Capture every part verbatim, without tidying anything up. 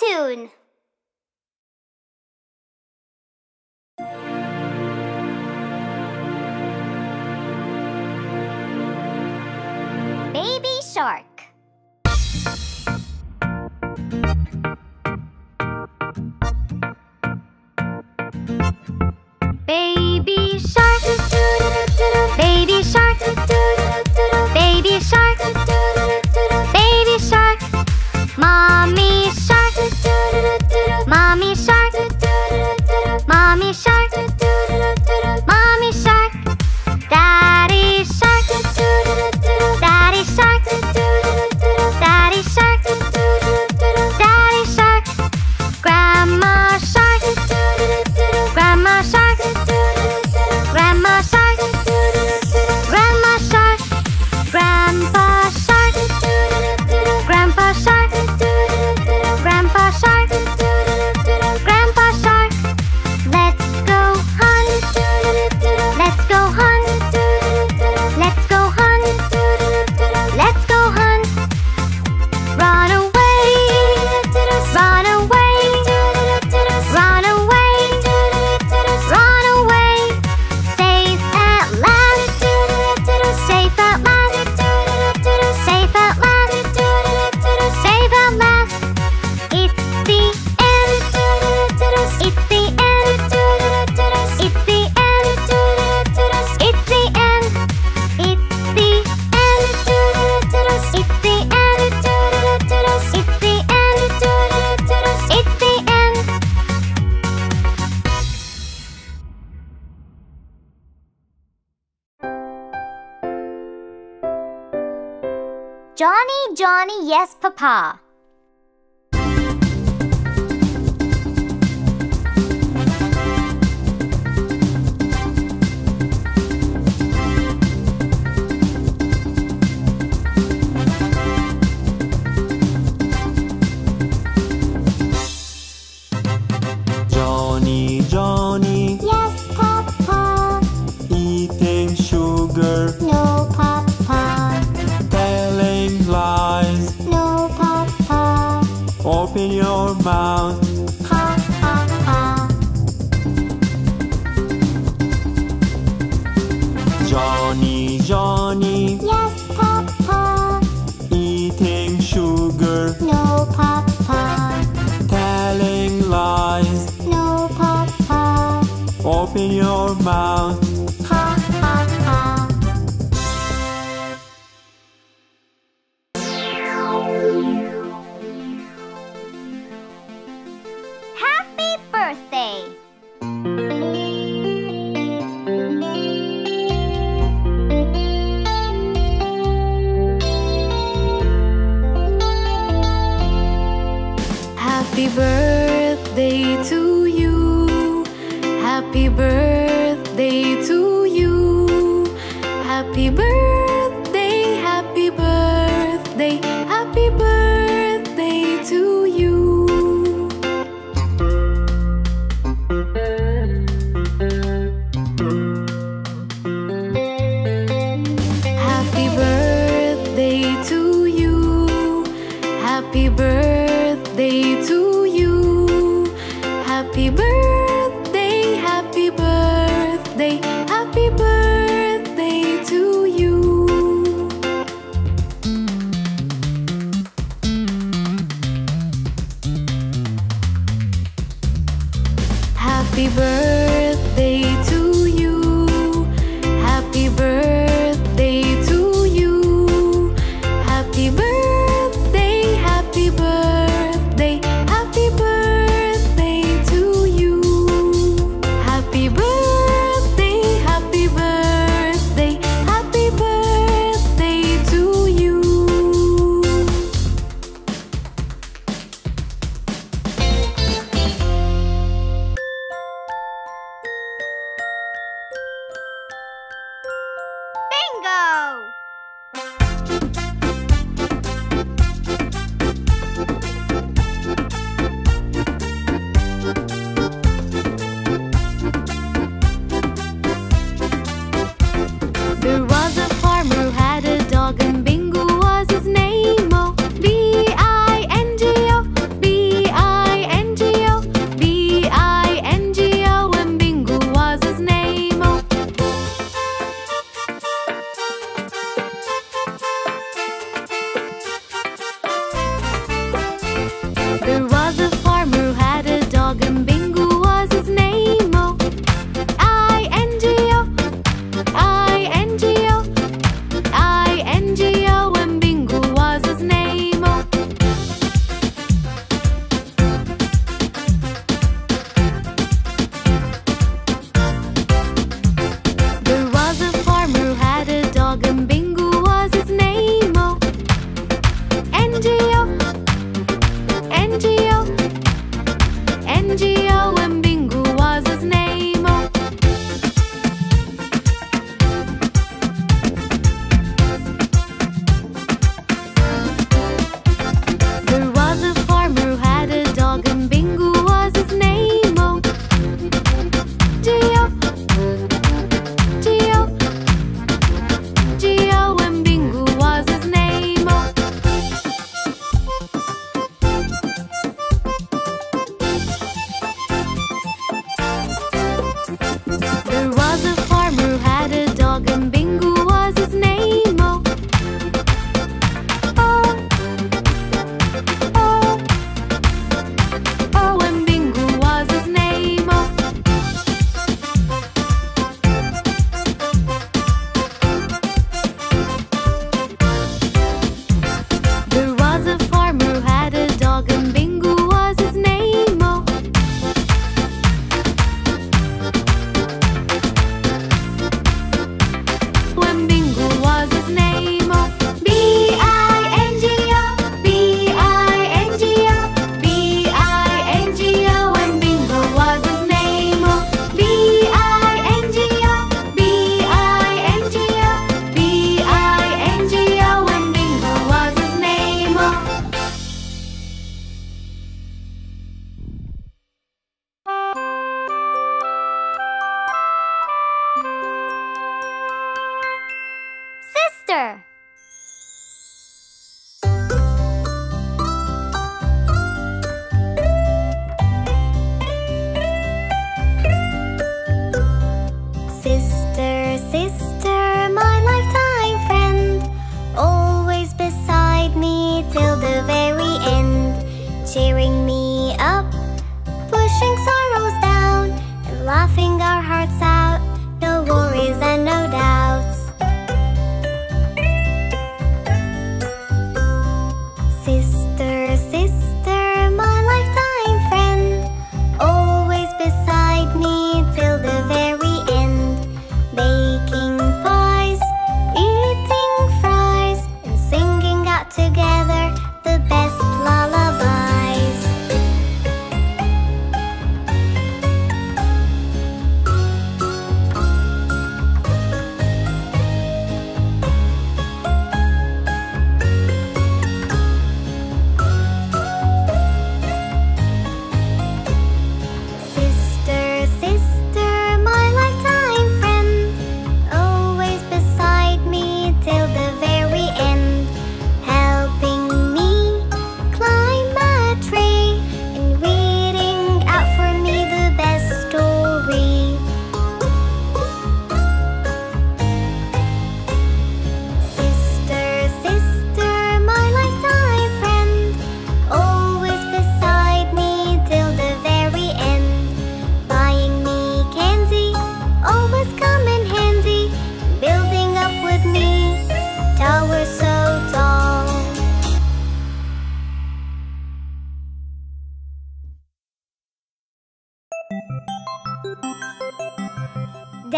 cartoon. Baby Shark. Baby Shark. Baby Shark. Baby Shark. Baby Shark. Mommy Shark. Mommy Shark. Mommy Shark. Mommy Shark. Daddy Shark. Daddy Shark. Daddy Shark. Daddy Shark. Grandma Shark. Grandma Shark. Grandma Shark. Grandma Shark. Grandpa Shark. Grandpa Shark. Grandpa Shark. Grandpa Shark. Let's go hunt. Let's go hunt. Let's go hunt. Let's go hunt. Run away. Run away. Run away. Run away. Safe at last. Safe at last. Safe at last. Safe at last. It's the end. It's the end. It's the end. It's the end. It's the end. It's the end. It's the end. It's the end. Johnny, Johnny, yes, Papa. Johnny, Johnny, Yes, Papa. eating sugar, No, Papa. telling lies. No, Papa. Open your mouth. Ha, ha, ha. Johnny, Johnny, Yes, Papa. eating sugar, No, Papa. telling lies. No, Papa. Open your mouth. Ha, ha, ha. Happy birthday! Happy birthday to you. Happy birthday to you. Happy birthday, happy birthday, happy birthday to you. Happy birthday to you. Happy birthday to you. Happy birthday, happy birthday.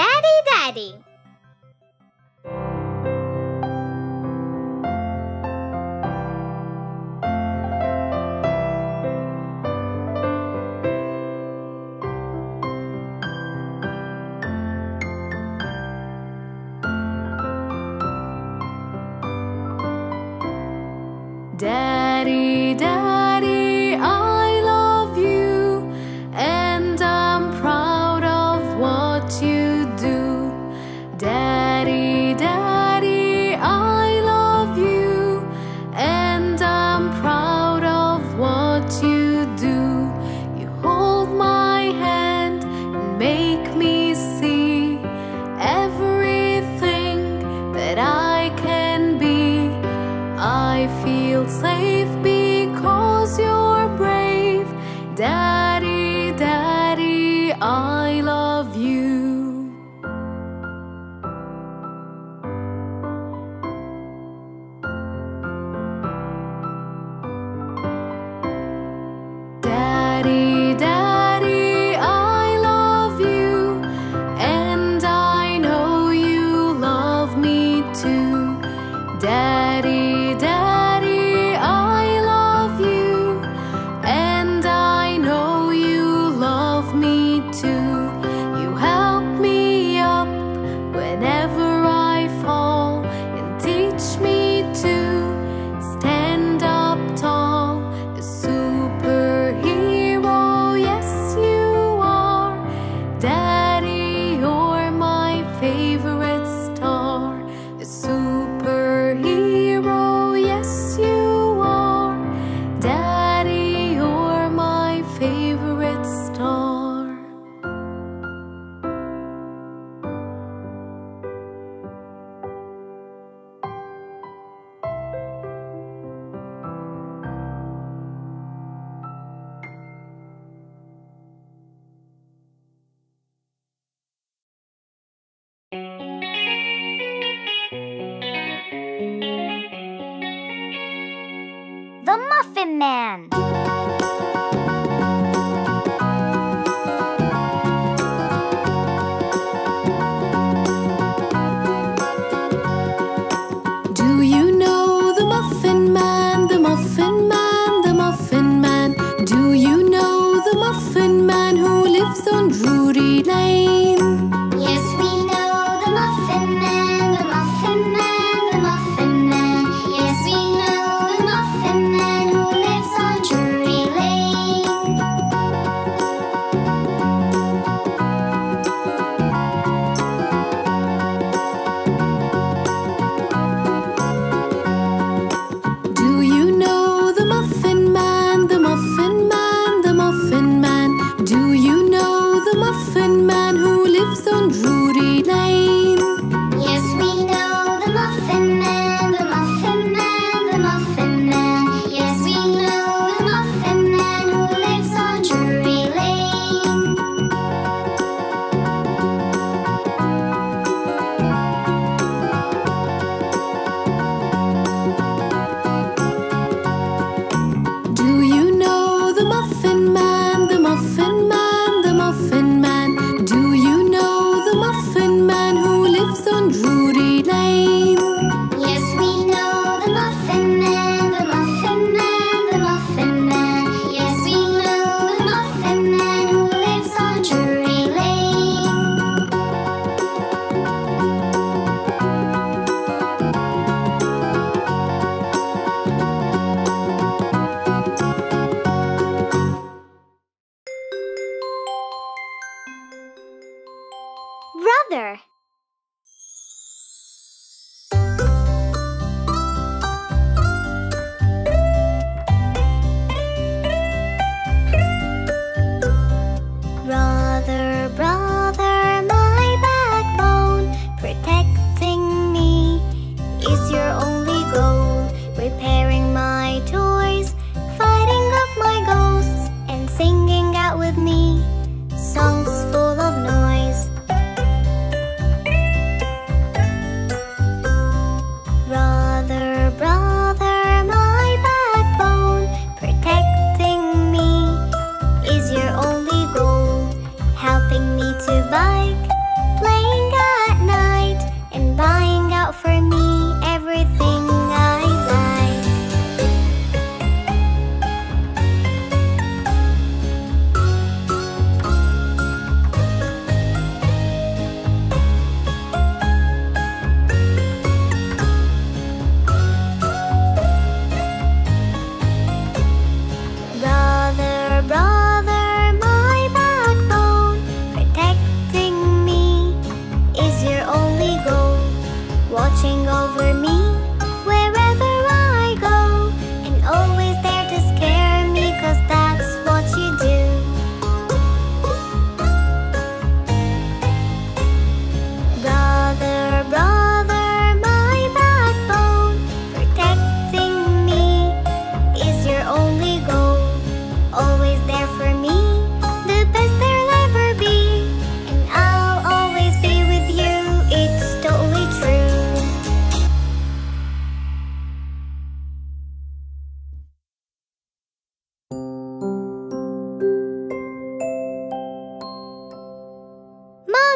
Daddy, Daddy. Daddy, Daddy, I love you, and I'm proud of what you do. Daddy, Daddy, I love you, and I'm proud of what you do. You hold my hand and make me see everything that I can be. I feel safe because you're brave. Daddy, Daddy, I love you. Daddy, Daddy, I love you, and I know you love me too. Daddy, Daddy, I love you, and I know you love me too. You help me up whenever I fall, and teach me to stand up tall. A superhero, yes you are. Daddy, you're my favorite star. A superhero, favorite star. The Muffin Man. Yes, we know the Muffin Man who lives on Drury Lane.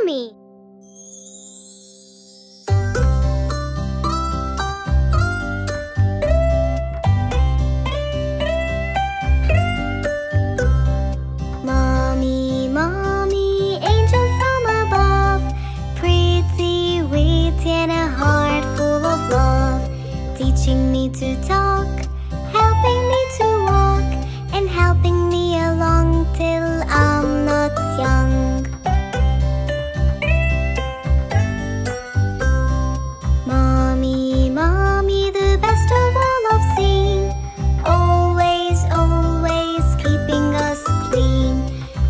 Mommy. Teaching me to talk, helping me to walk, and helping me along till I'm not young. Mommy, Mommy, the best of all I've seen, always, always keeping us clean,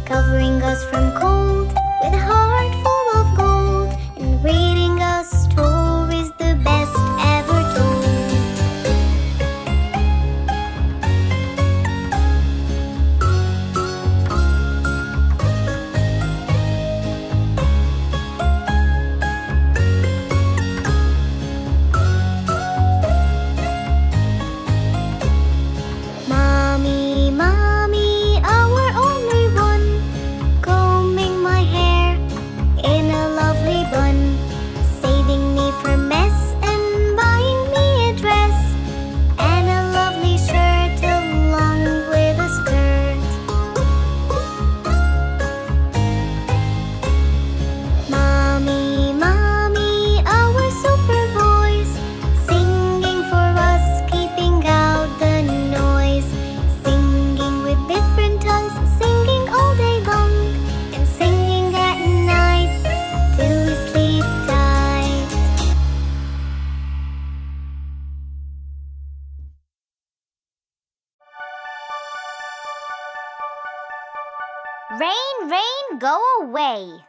covering us from cold with a heart full of gold, and reading us stories the best ever told. Rain, rain, go away.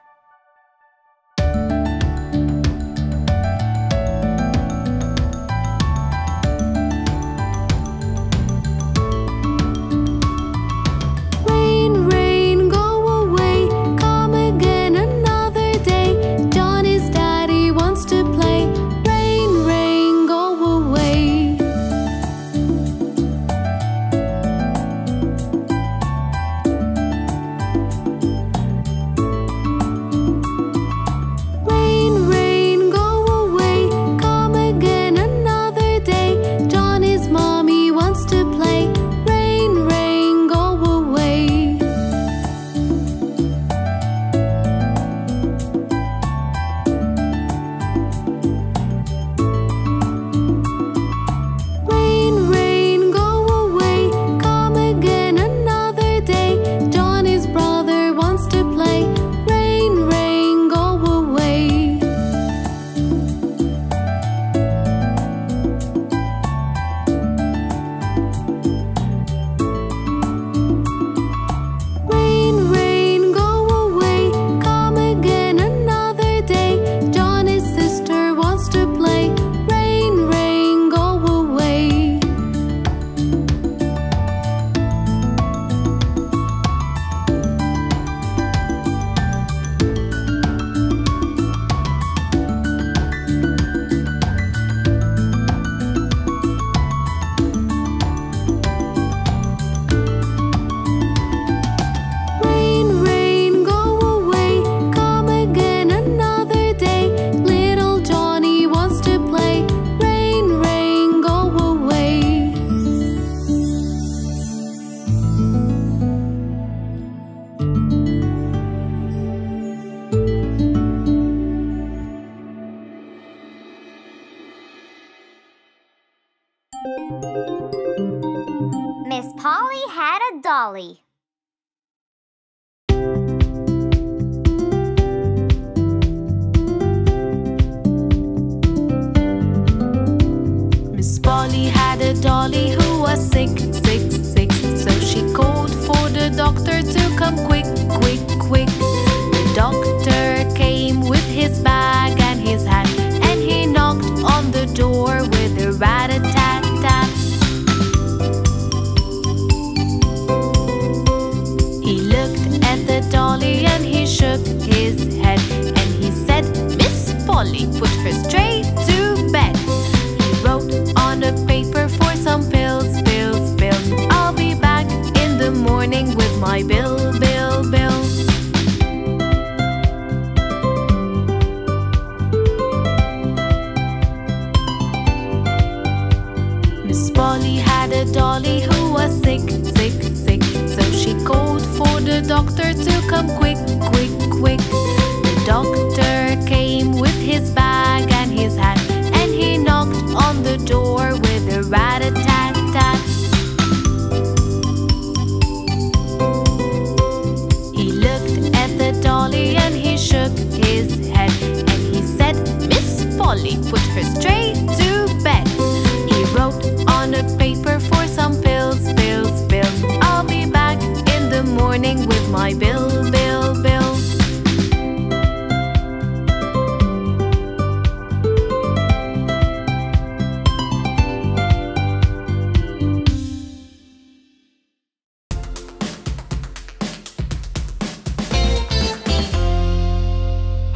Miss Polly had a dolly. Miss Polly had a dolly who was sick, sick, sick. So she called for the doctor to come quick, quick, quick. The doctor came with his bag and his hat, and he knocked on the door with a rat-a-tat-tat. He looked at the dolly and he shook his head, and he said, Miss Polly, put her straight to bed. He wrote on a paper for some pills, pills, pills. I'll be back in the morning with my bill, bill, bill. Miss Polly had a dolly who was sick, sick, sick. So she called for the doctor to come quick, quick, quick. The doctor came with his bag and his hat, and he knocked on the door with a rat-a-tat-tat. He looked at the dolly and he shook his head, and he said, Miss Polly, put her straight to bed. Wrote on a paper for some pills, pills, pills. I'll be back in the morning with my bill, bill, bill.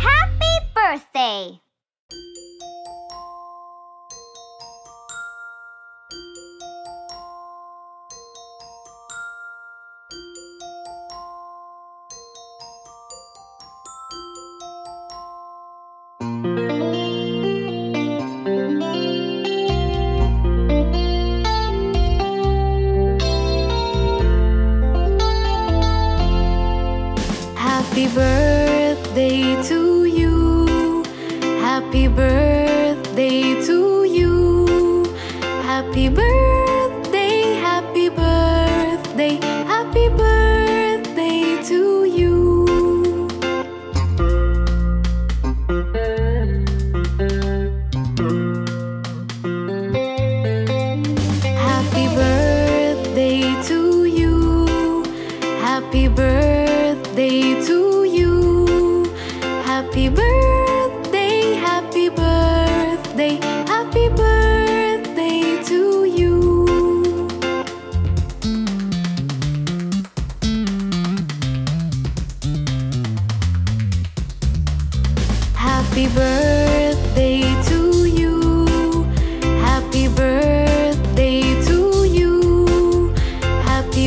Happy birthday! Happy birthday to you. Happy birthday to you. Happy birthday, happy birthday, happy birthday to you. Happy birthday to you. Happy birthday to you. Happy birthday, happy birthday, happy birthday to you. Happy birthday to you. Happy birthday to you. Happy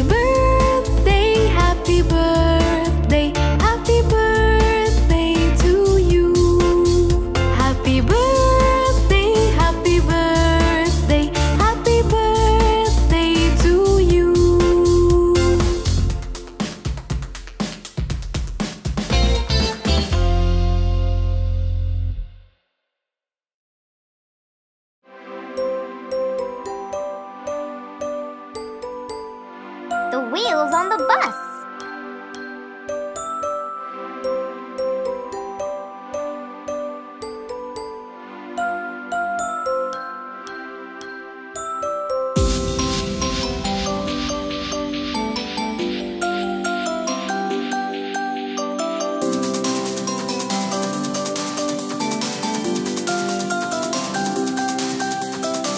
birthday, happy birthday. Wheels on the bus.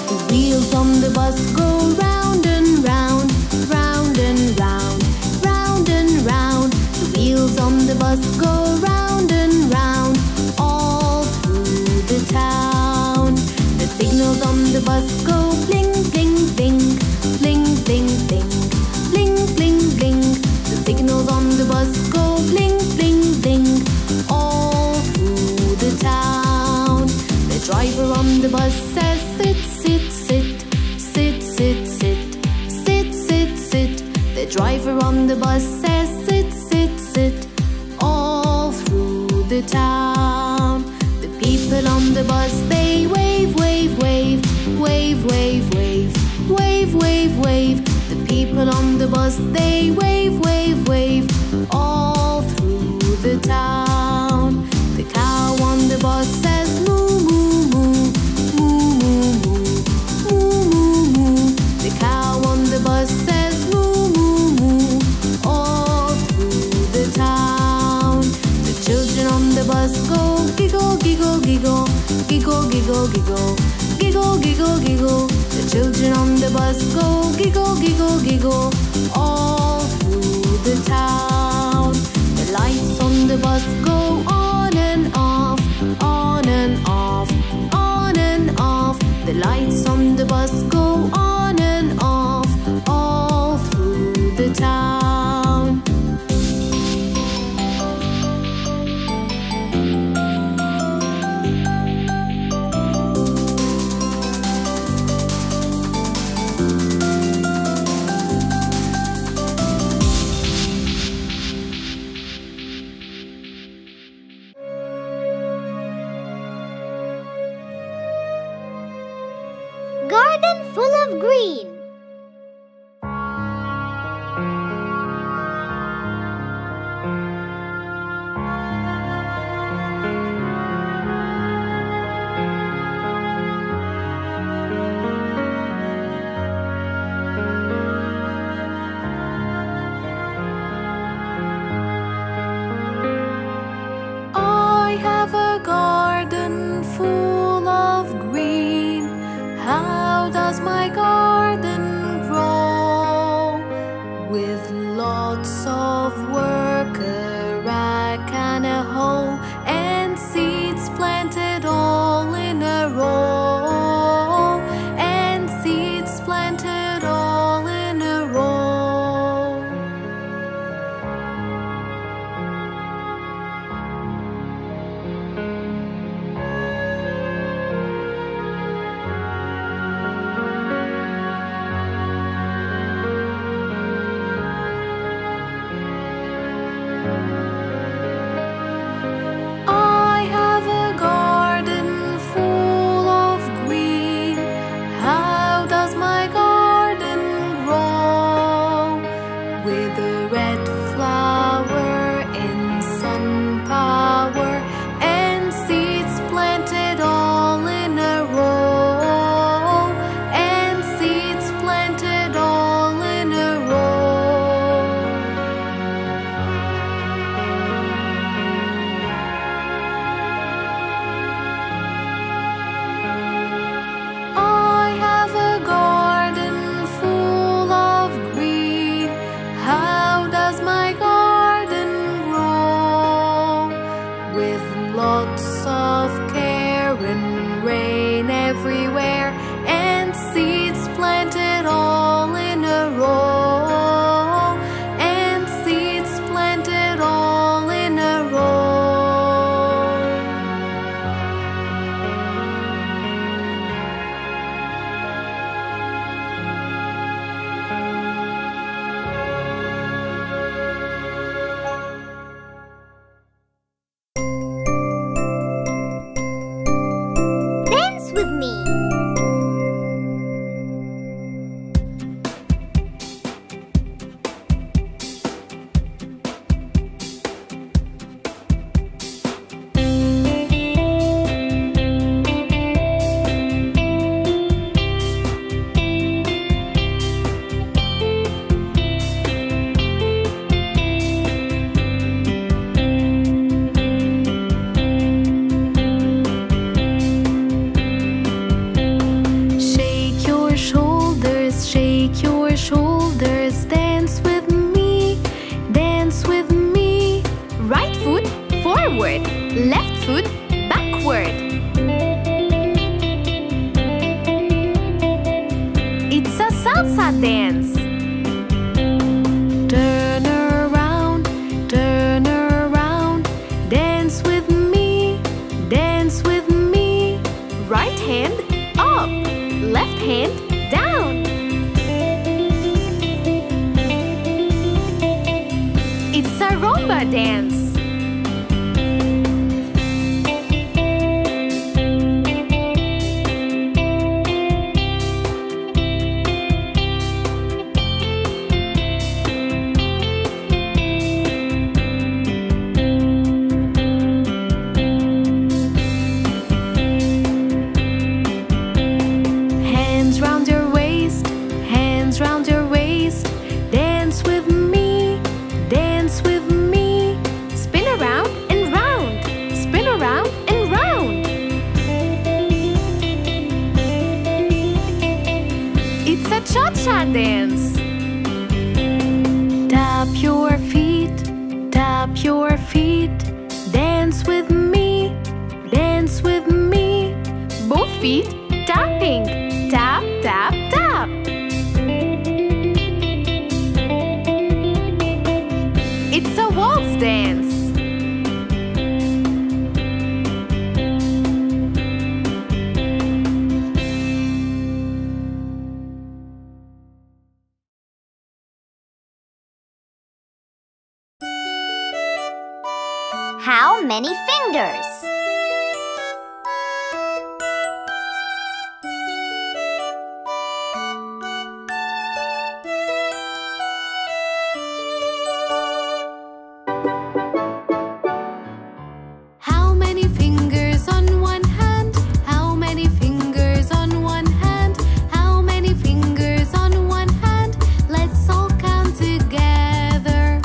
The wheels on the bus go round and round, round and round, round and round. The wheels on the bus go round and round, all through the town. The signals on the bus go bling, bling, bling, bling, bling, bling, bling, bling, bling. The signals on the bus go bling, bling, bling, all through the town. The driver on the bus says, sit, sit, sit, sit, sit, sit. The driver on the bus says sit, sit, sit, all through the town. The people on the bus, they wave, wave, wave, wave, wave, wave, wave, wave, wave. The people on the bus, they wave, wave, wave, all through the town. The cow on the bus says moo, moo, moo, moo, moo, moo, moo, moo, moo. The cow on the bus says moo, go giggle, giggle, giggle, giggle, giggle, giggle, giggle, giggle, giggle. The children on the bus go giggle, giggle, giggle, all through the town. The lights on the bus go on and off, on and off, on and off. The lights on the bus go on and off, all through the town. salsa dance. Turn around, turn around, dance with me, dance with me. Right hand up, left hand down. It's a rumba dance. Cha-cha dance. Tap your feet, tap your feet. Dance with me, dance with me. Both feet tapping. Tap, tap, tap. It's a waltz dance. How many fingers? How many fingers on one hand? How many fingers on one hand? How many fingers on one hand? Let's all count together.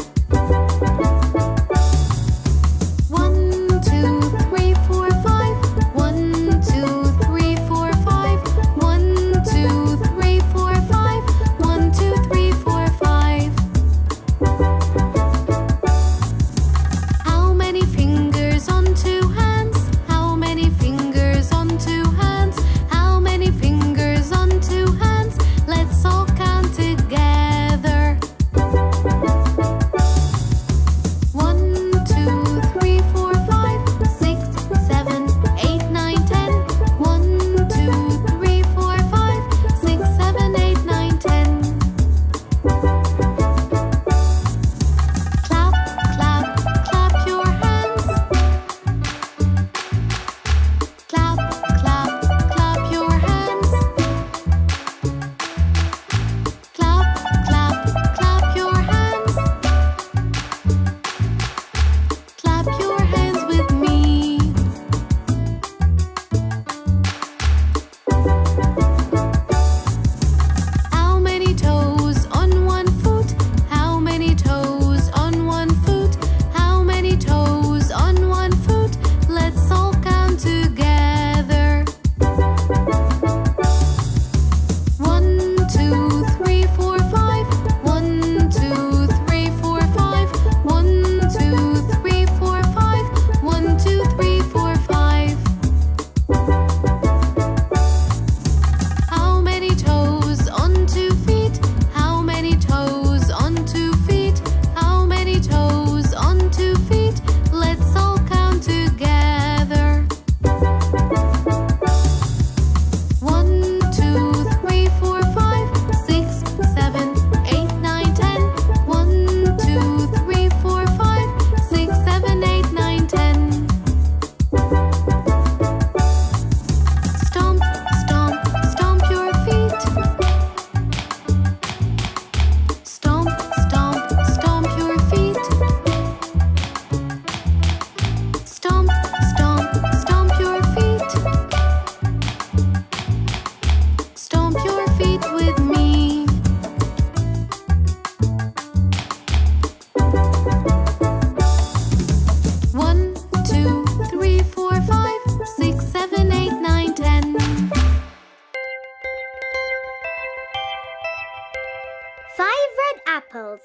Apples.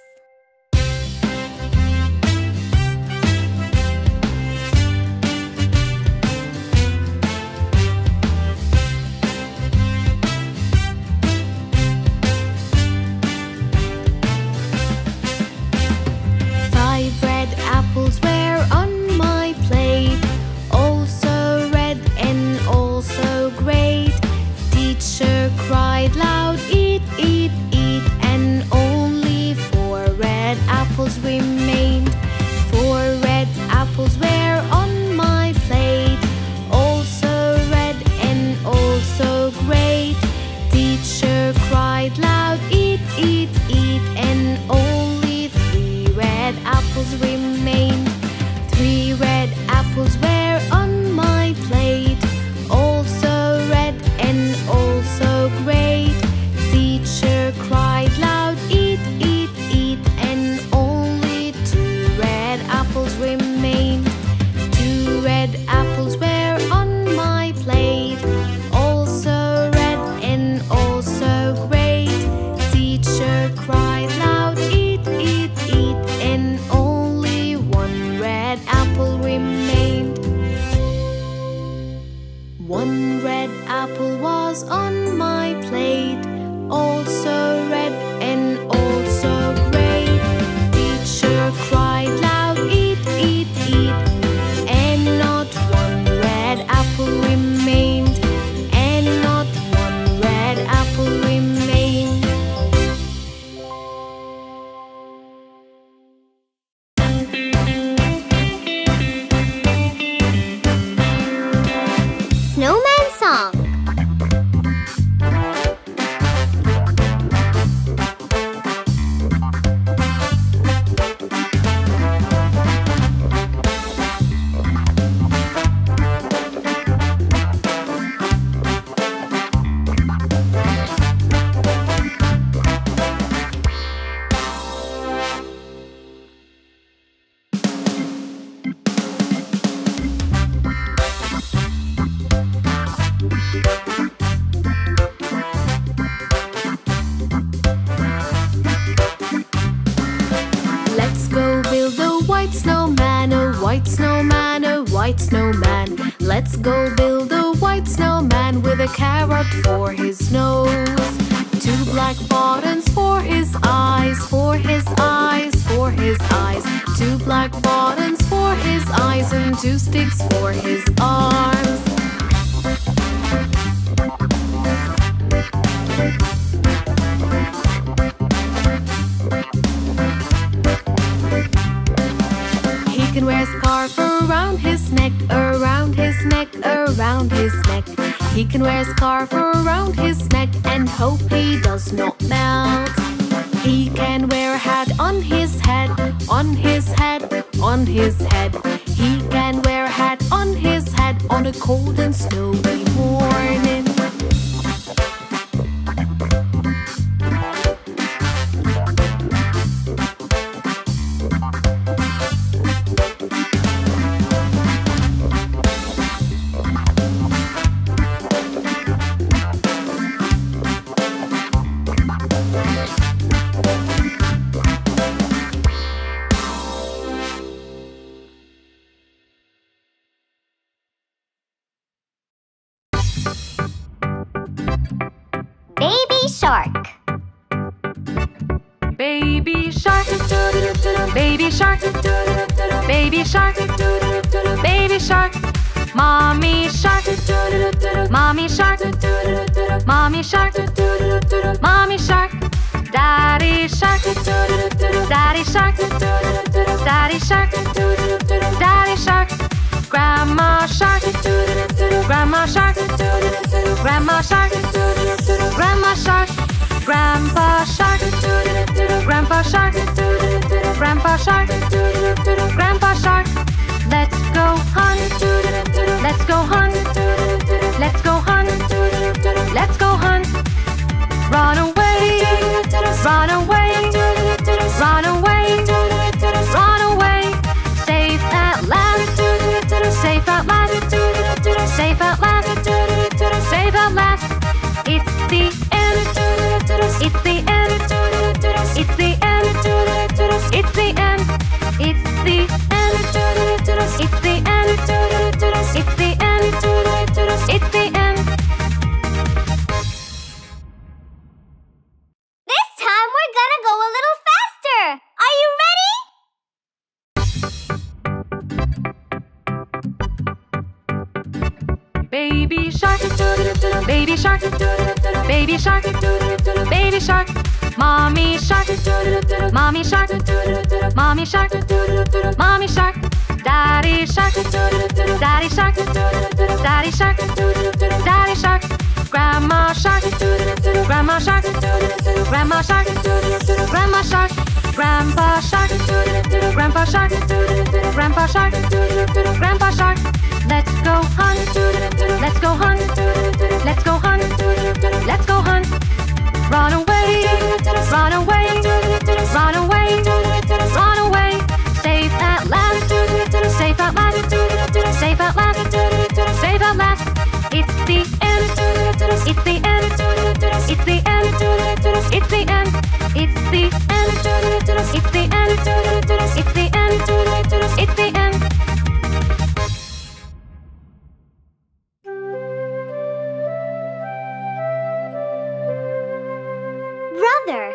apples remained. Three red apples were on my plate, also red and also grey. Teacher cried loud, eat, eat, eat, and only two red apples remained. Two red apples were on my plate, also red and also grey. Teacher cried loud, eat, eat, eat, and only one red apple remained. One red apple was on my plate, also red and also grey. Teacher cried loud, eat, eat, eat, and not one red apple remained, and not one red apple remained. Snowman song. Baby shark. Baby shark. Baby shark. Baby shark. Baby shark. Mommy shark. Mommy shark. Mommy shark. Mommy shark. Daddy shark. Daddy shark. Daddy shark. Daddy shark. Grandma shark. Grandma shark. Grandma shark. Grandma shark. Grandpa shark. Grandpa shark. Grandpa shark. Grandpa shark. Let's go hunt. Let's go hunt. Let's go hunt. Let's go hunt. Run away. Run away. Run away. Run away. Safe at last. Safe at last. Safe at last. Safe at last. It's the end. It's the end. It's the end. It's the end. It's the end. It's the end. It's the end. It's the end. This time we're gonna go a little faster. Are you ready? Baby shark. Baby shark. Baby shark. Baby shark. Mommy shark. Mommy shark. Mommy shark. Mommy shark. Daddy shark. Daddy shark. Daddy shark. Daddy shark. Grandma shark. Grandma shark. Grandma shark. Grandma shark. Grandpa shark. Grandpa Grandpa Shark, Grandpa Shark, Grandpa Shark. Let's go hunt, let's go hunt, let's go hunt, let's go hunt. Run away, run away, run away, run away. Safe at last, safe at last, safe at last, safe at last. It's the end, it's the end, it's the end, it's the end, it's the end, it's the end, it's the end, it's the end. Brother.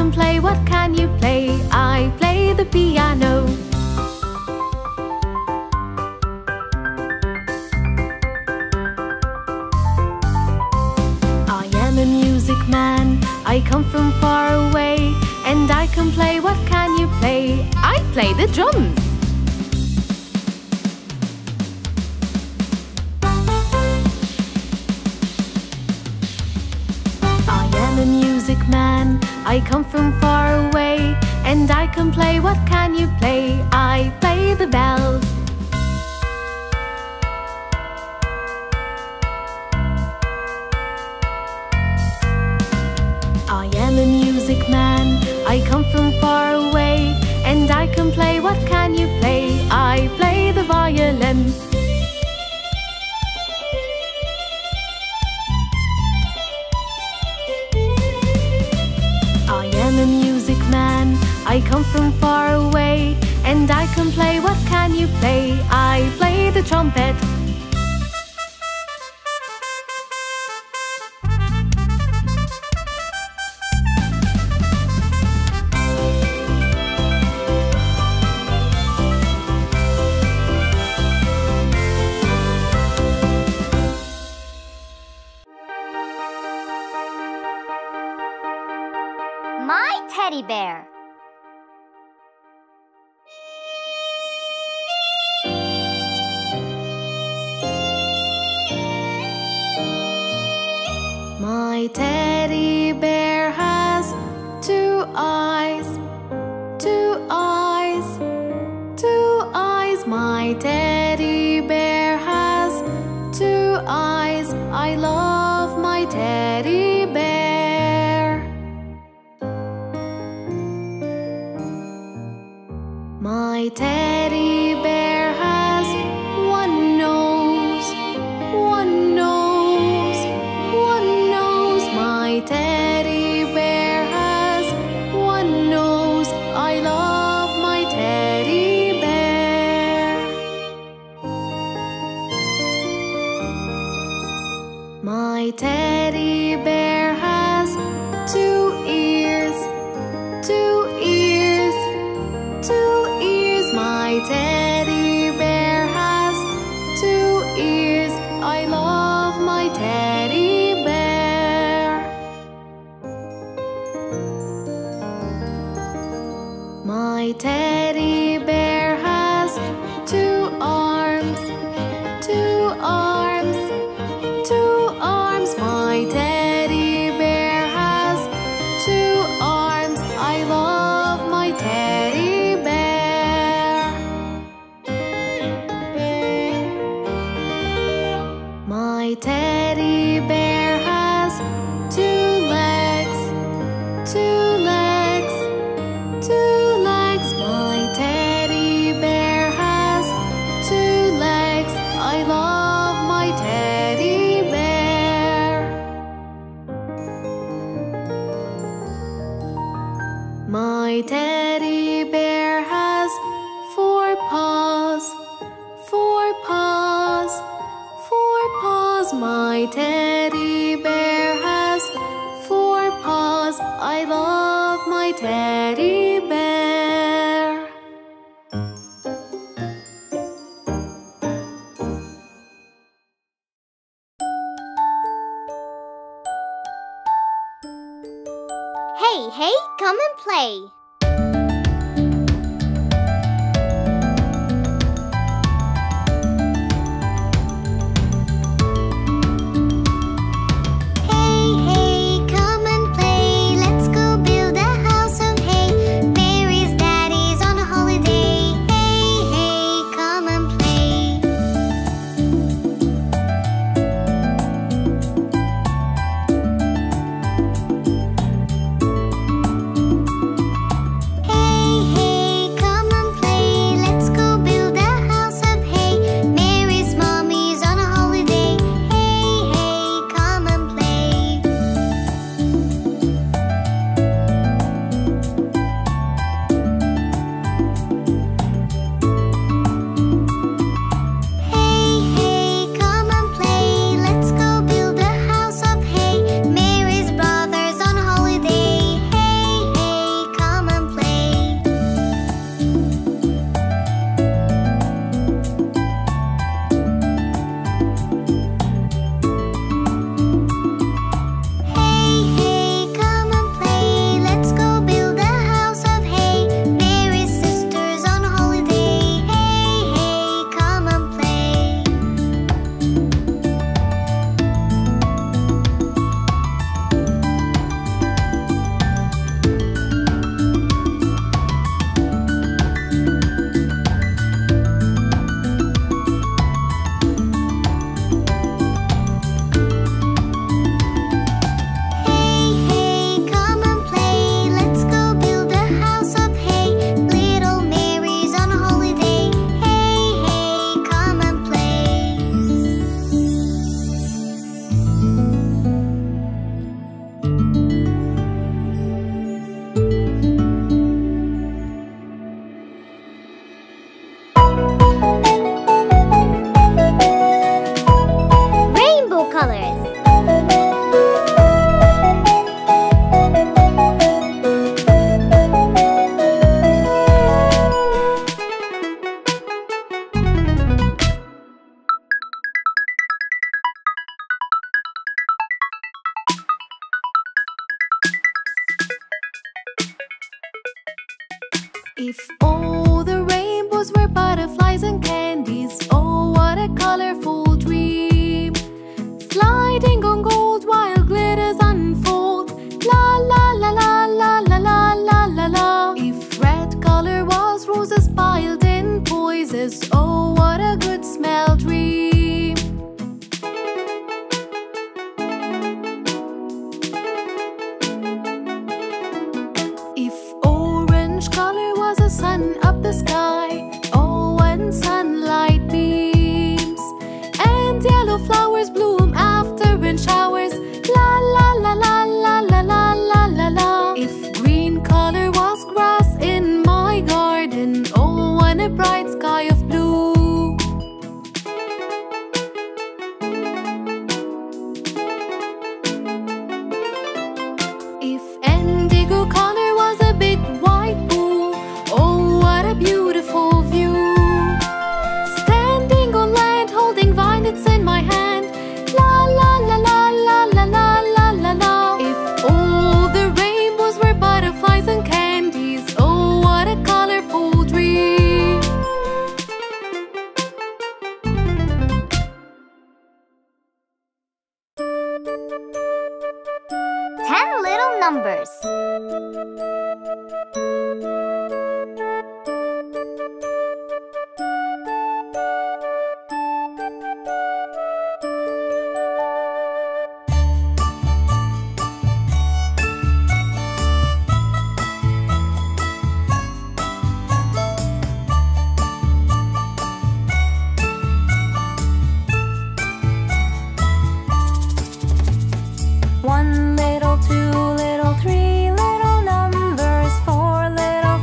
can play. What can you play? I play the piano. I am a music man. I come from far away, and I can play. What can you play? I play the drums. I come from far away, and I can play. What can you play? I play the bells. I am a music man. I come from far away, and I can play. What can you play? I play the violin. I come from far away, and I can play. What can you play? I play the trumpet. My teddy bear. My teddy bear has two eyes, two eyes, two eyes. My teddy bear has two eyes. I love my teddy bear. My teddy bear has one nose, one nose. My teddy bear has one nose. I love my teddy bear. My teddy bear has two ears, two ears, two ears. My teddy bear has two ears. I love my teddy bear. My teddy bear has two arms, two arms, two arms. My teddy bear has two arms. I love my teddy bear. My teddy bear has two legs, two legs, two legs. My teddy bear has four paws, four paws, four paws. My teddy bear has four paws. I love my teddy bear. Hey, hey, come and play. If all the rainbows were butterflies and candies, oh, what a colorful dream! Sliding on gold while glitters unfold, la la la la la la la la la la. If red color was roses piled in posies, oh, what a good smell dream! Sun up the sky, oh, and sunlight beams, and yellow flowers bloom after rain showers, la la la la la la la la la la. If green color was grass in my garden, oh, and a bright sky of blue. If indigo color was a big white pool, beautiful view. Standing on land, holding violets in my hand, la la la la la la la la la la. If all the rainbows were butterflies and candies, oh, what a colorful dream! Ten little numbers. One little, two little, three little numbers, four little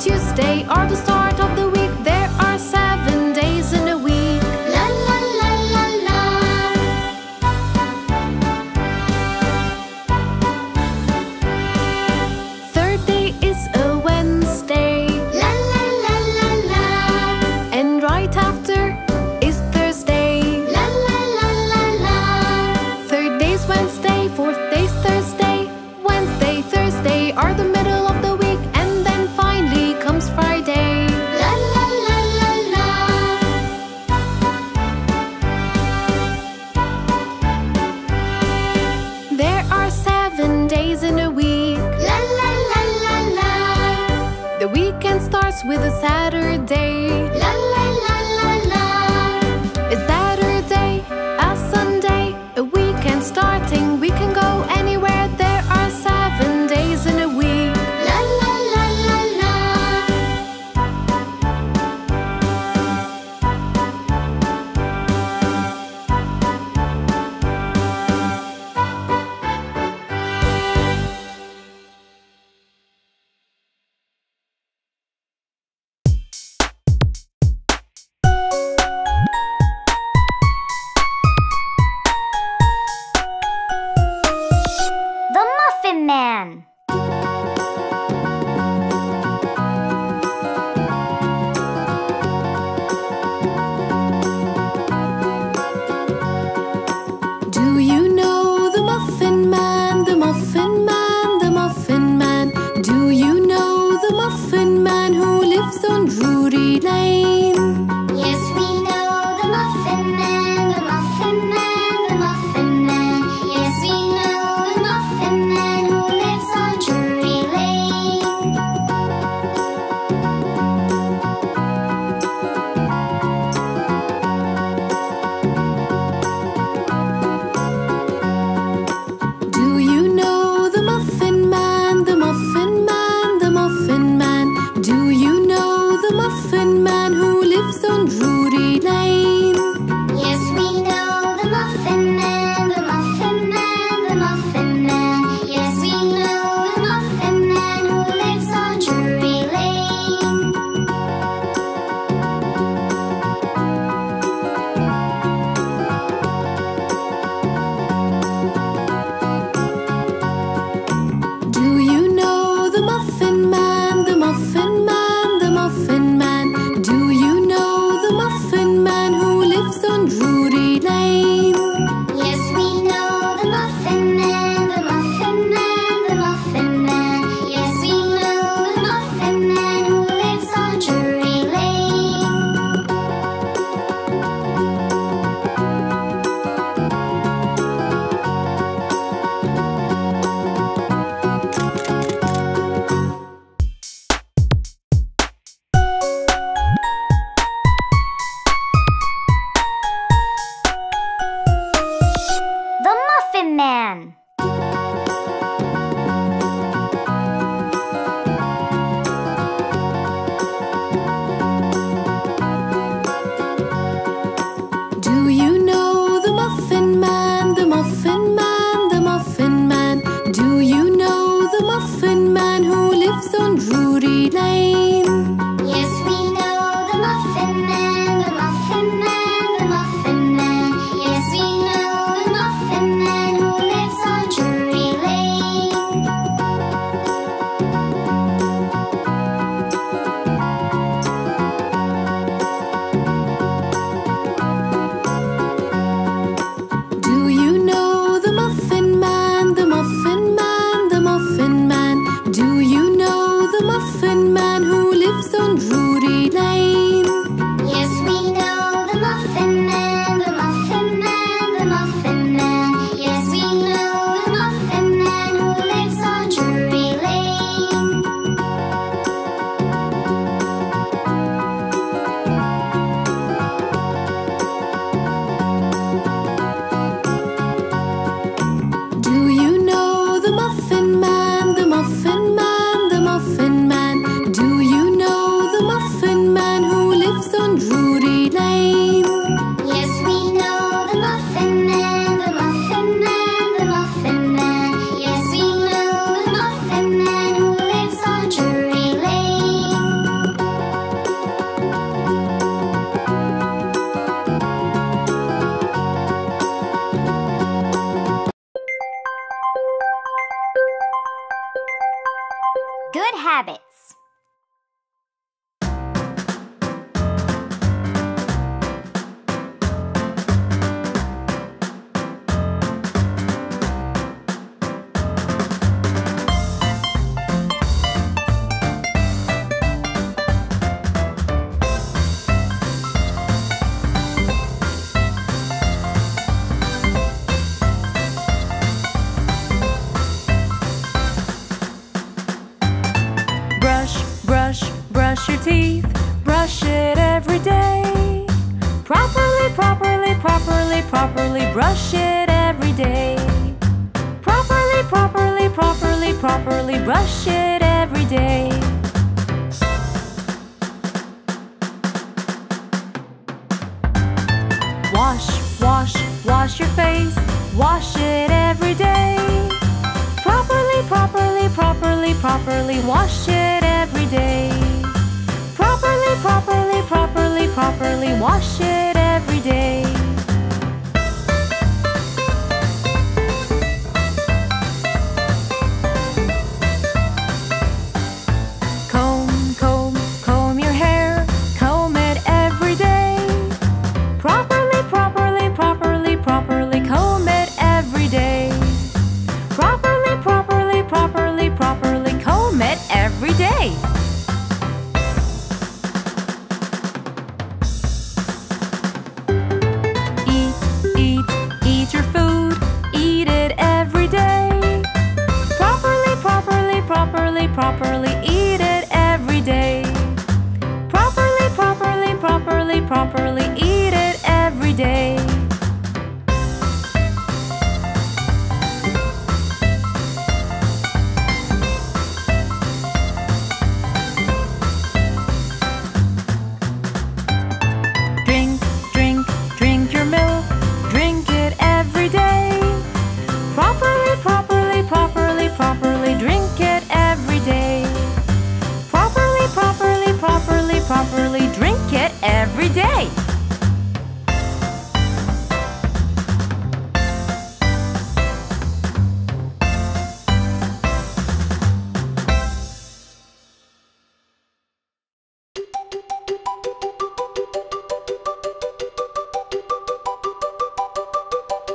Tuesday or the start of the week. There are seven days in a week. La la la la la. Third day is a Wednesday. La la la la la. And right after is Thursday. La la la la la. Third day's Wednesday, fourth day's Thursday. Wednesday, Thursday are the middle of the week. And then finally comes Friday. La la la la la. There are seven days in a week. La la la la la. The weekend starts with a Saturday. La la la la la. A Saturday, a Sunday, a weekend starting. We can go anywhere. There are seven days in a week. La la la la la. rabbits. Brush your teeth, brush it every day. Properly, properly, properly, properly, brush it every day. Properly, properly, properly, properly, brush it every day. Wash, wash, wash your face, wash it every day. Properly, properly, properly, properly, wash it every day. Properly, properly, properly, properly, wash it every day. Comb, comb, comb your hair, comb it every day. Properly, properly, properly, properly, comb it every day. Properly, properly, properly, properly, comb it every day. Properly eat it every day. Properly, properly, properly, properly eat it every day. Drink, drink, drink your milk. Drink it every day. Properly, properly, properly, properly drink it. Properly drink it every day.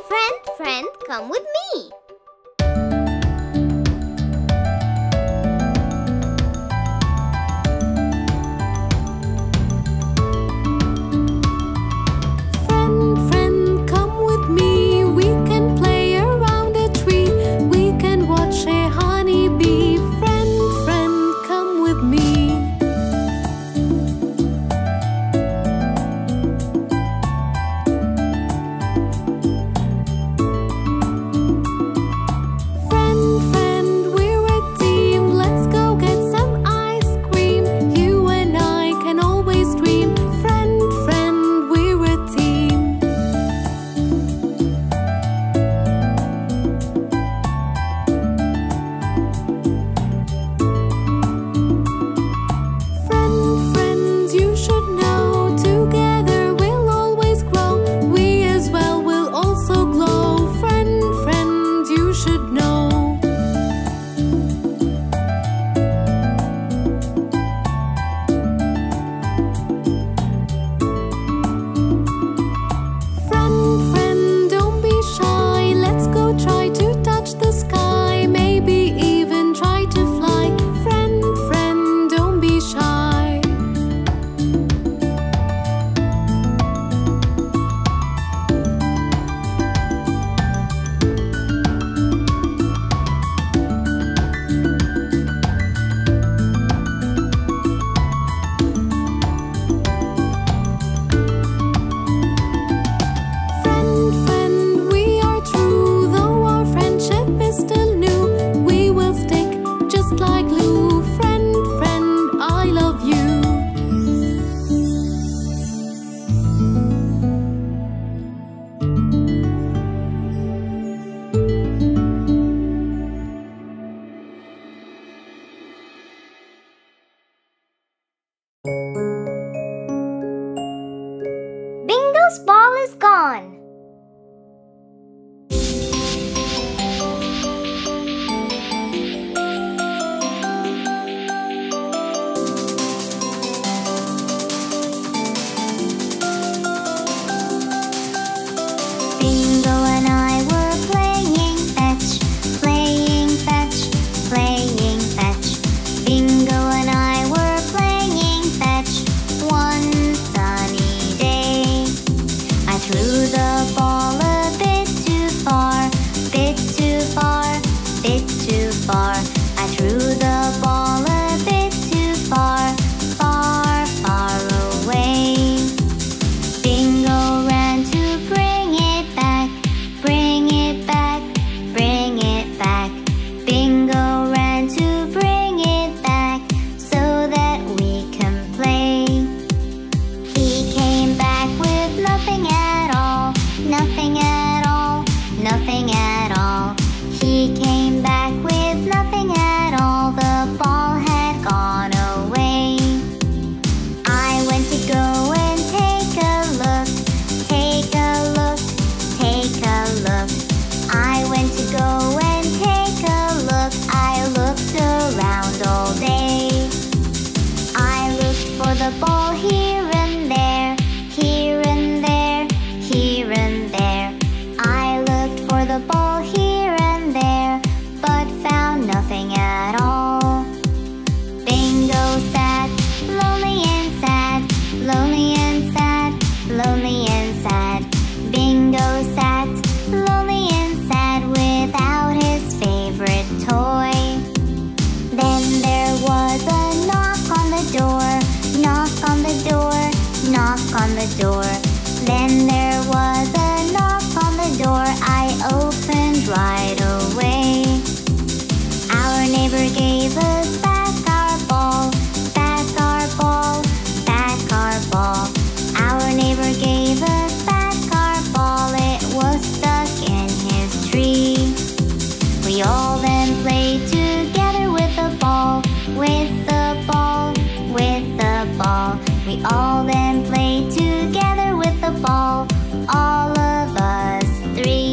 Friend, friend, come with me. the door. Then there was a knock on the door. I opened right away. Our neighbor gave us back our ball, back our ball, back our ball. Our neighbor gave us back our ball. It was stuck in his tree. We all then played together with the ball, with the ball, with the ball. We all then played together with the ball, all of us three.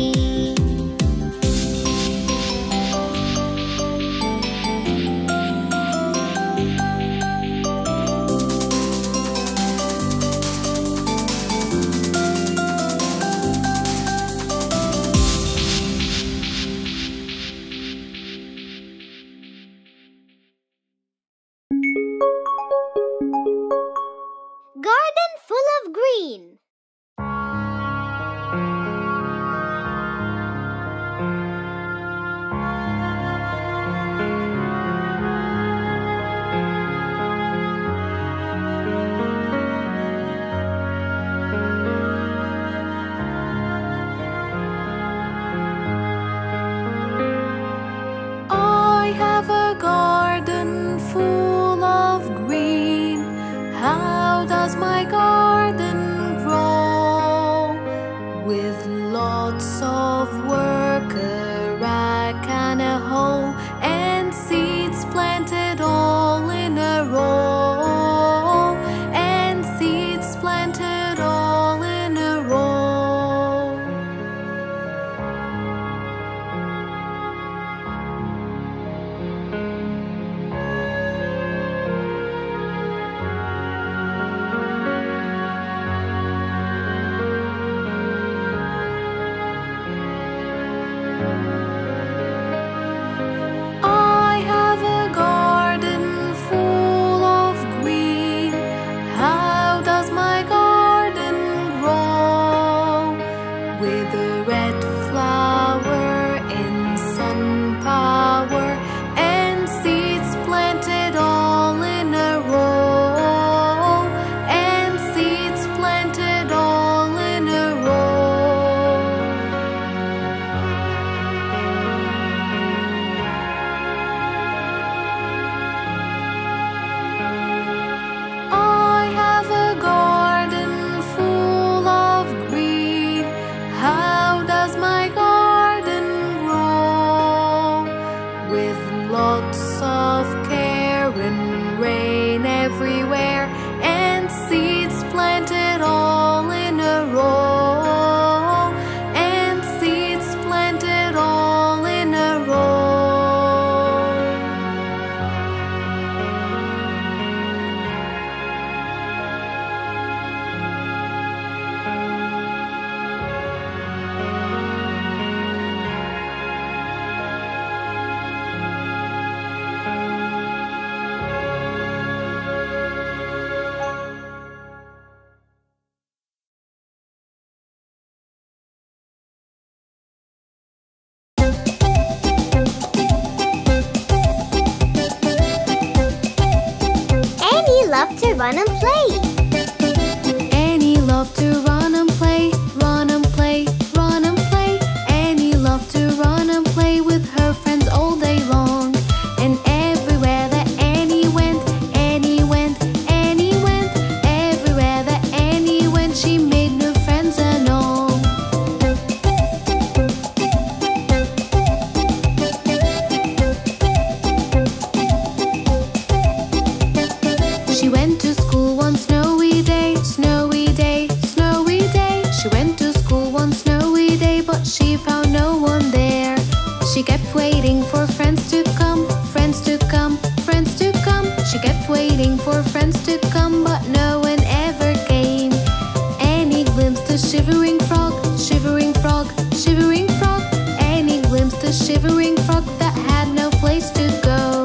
Run and play. Annie loved to run and play, run and play, run and play. Annie loved to run and play with her friends all day long. And everywhere that Annie went, Annie went, Annie went. Everywhere that Annie went, she made new friends and all. She went to she kept waiting for friends to come, friends to come, friends to come. She kept waiting for friends to come, but no one ever came. Annie glimpsed a shivering frog, shivering frog, shivering frog. Annie glimpsed a shivering frog that had no place to go.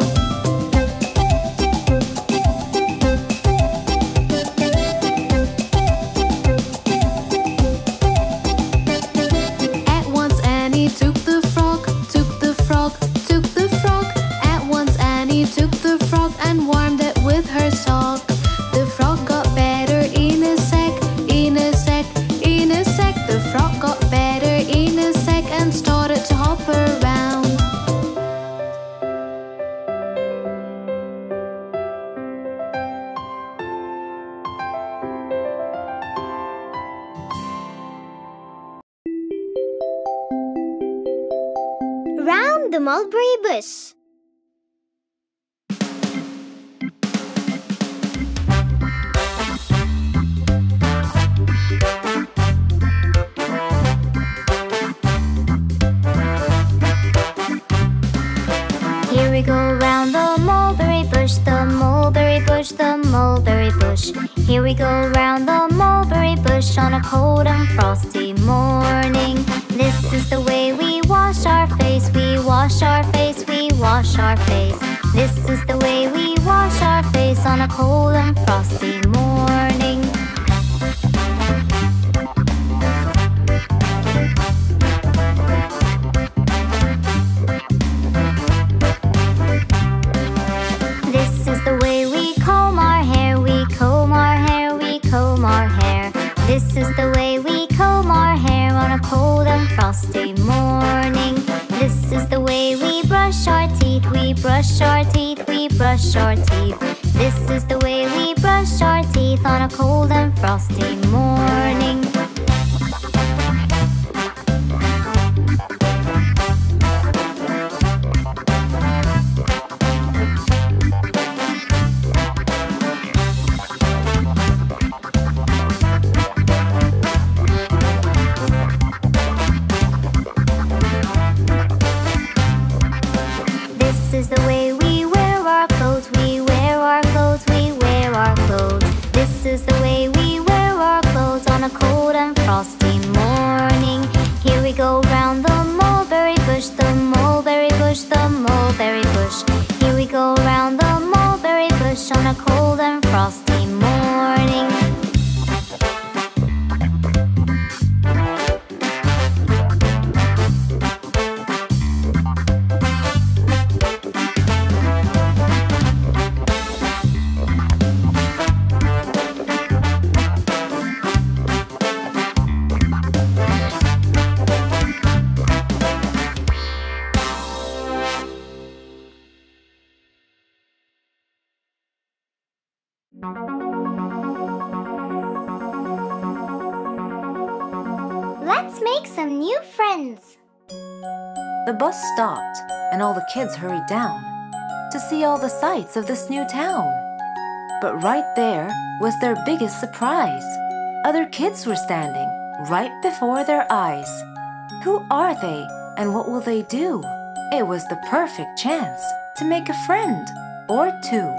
And warmed it with her sock. The frog got better in a sec. the Mulberry Bush. Here we go round the mulberry bush, the mulberry bush, the mulberry bush. Here we go round the mulberry bush on a cold and frosty morning. This is the way we wash our face, we wash our face, we wash our face. This is the way we wash our face on a cold and frosty morning. This is the way we comb our hair on a cold and frosty morning. This is the way we brush our teeth, we brush our teeth, we brush our teeth. This is the way we brush our teeth on a cold and frosty morning. Stopped, and all the kids hurried down to see all the sights of this new town. But right there was their biggest surprise. Other kids were standing right before their eyes. Who are they, and what will they do? It was the perfect chance to make a friend or two.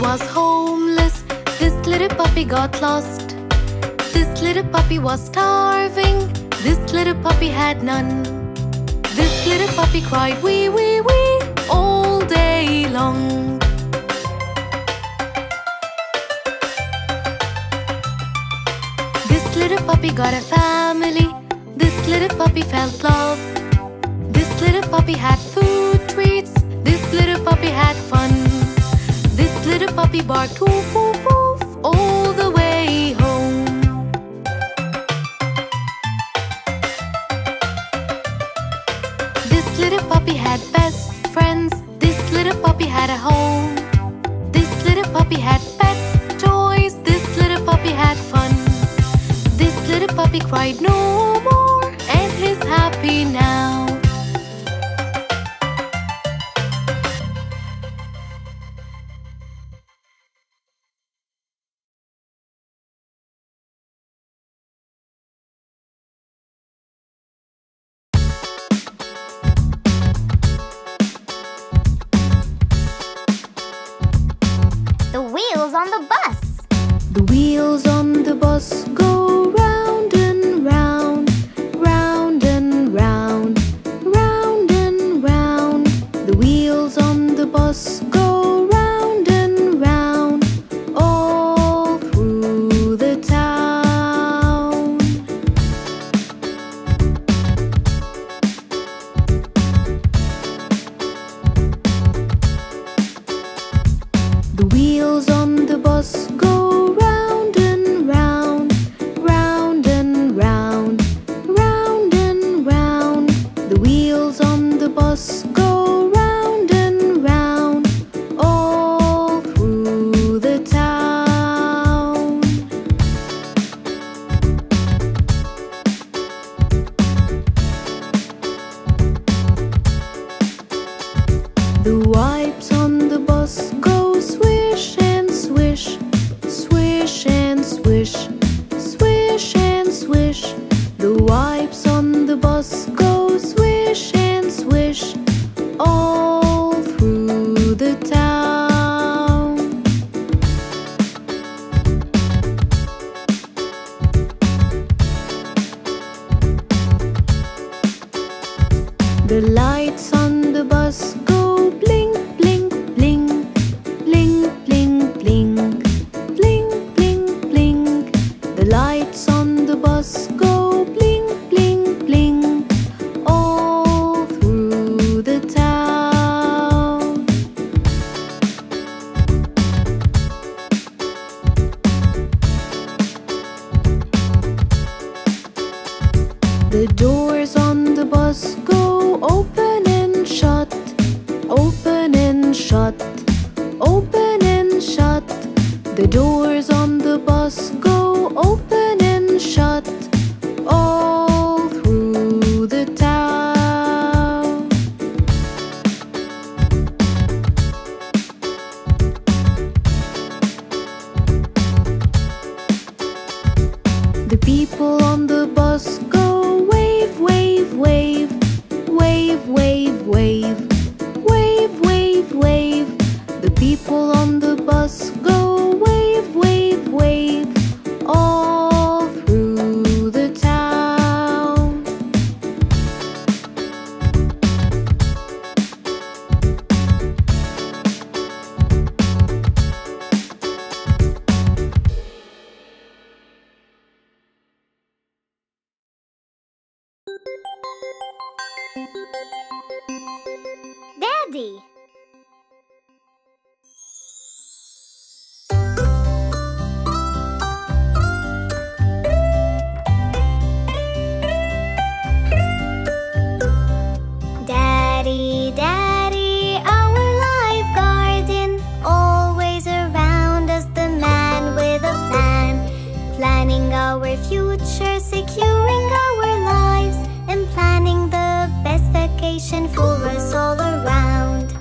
was homeless. This little puppy got lost. This little puppy was starving. This little puppy had none. This little puppy cried wee wee wee all day long. This little puppy got a family. This little puppy felt love. This little puppy had food treats. This little puppy had fun. This little puppy barked woof woof woof all the way home. This little puppy had best friends. This little puppy had a home. This little puppy had pet toys. This little puppy had fun. This little puppy cried no more and is happy now. On the bus. The wheels on the bus go round and round, round and round, round and round. The wheels on the bus go round and round, all through the town. The wheels on the bus go round and round, round and round, round and round. The wheels on the bus go round and round, all through the town. The wipes on the bus go swish and swish, swish and swish, swish and swish. The wipes on the bus go swish and swish, all through the town. The lights on the bus go blink, blink, blink, blink, blink, blink, blink, blink, blink. The lights on the bus go blink, blink, blink, all through the town. The doors on the bus go open and shut, open and shut, open and shut. The doors on the bus go open and shut, all through the town. The people on the bus go wave, wave, wave, wave, wave, wave, wave, wave, wave. The people on the bus go wave, wave, wave, all through the town. Daddy! Securing our lives and planning the best vacation for us all around.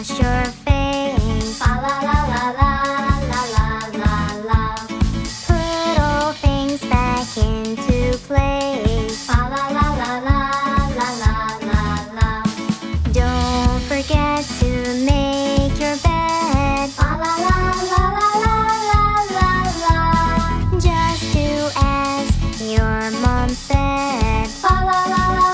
wash your face. La la la la la la la la la. Put all things back into place. La la la la la la la la la. Don't forget to make your bed. La la la la la la la la. Just do as your mom said. La la la la la.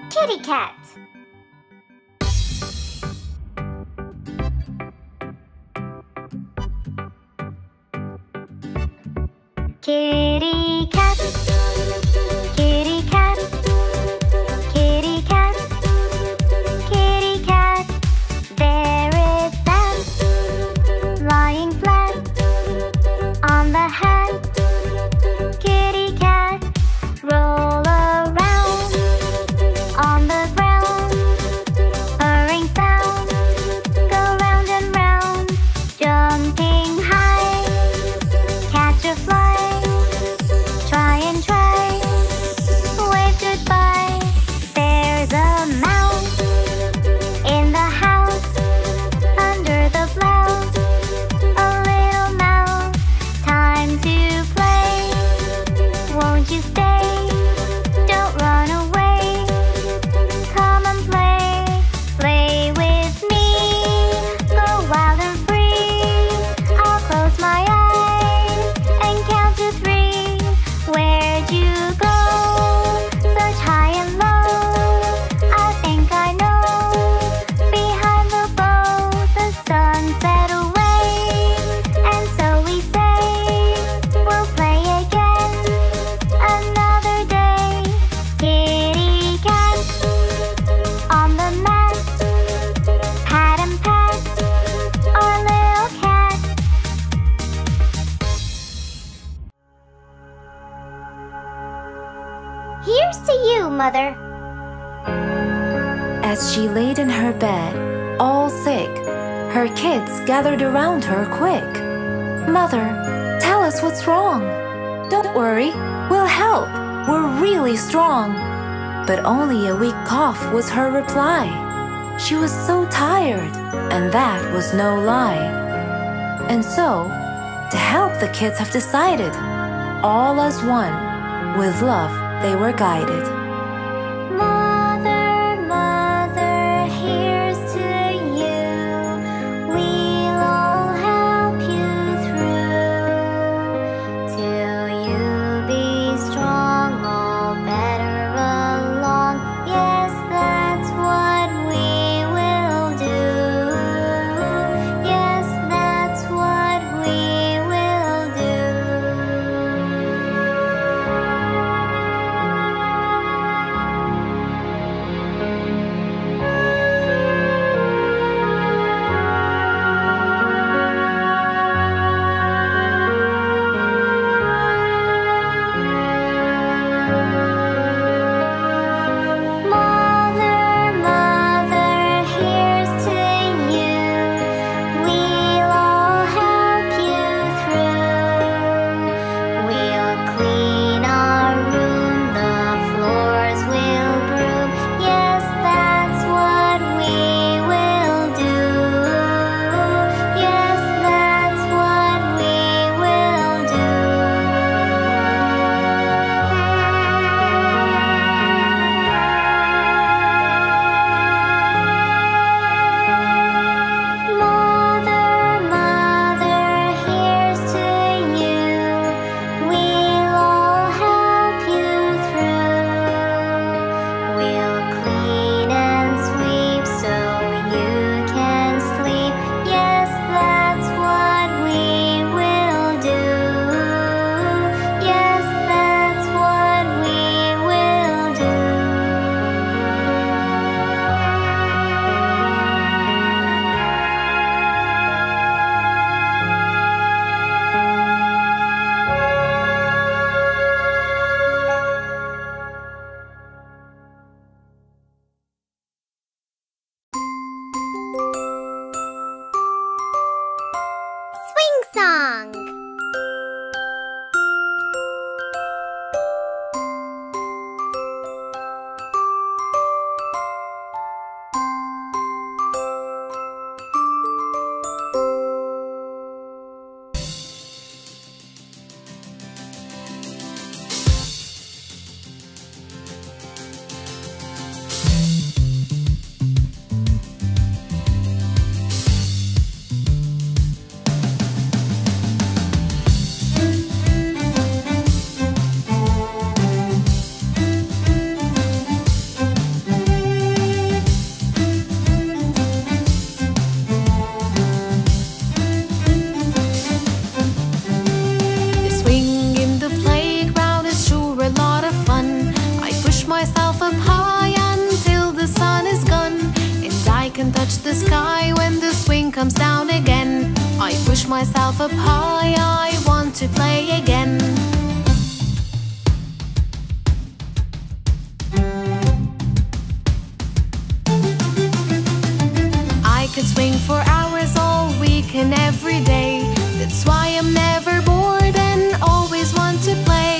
Kitty cat. Kitty cat. Kitty cat. Kitty cat. Kitty cat. There it's that, lying flat on the hat. Mother. As she laid in her bed, all sick, her kids gathered around her quick. Mother, tell us what's wrong. Don't worry, we'll help. We're really strong. But only a weak cough was her reply. She was so tired, and that was no lie. And so, to help, the kids have decided, all as one, with love they were guided. can touch the sky when the swing comes down again. I push myself up high, I want to play again. I could swing for hours all week and every day. That's why I'm never bored and always want to play.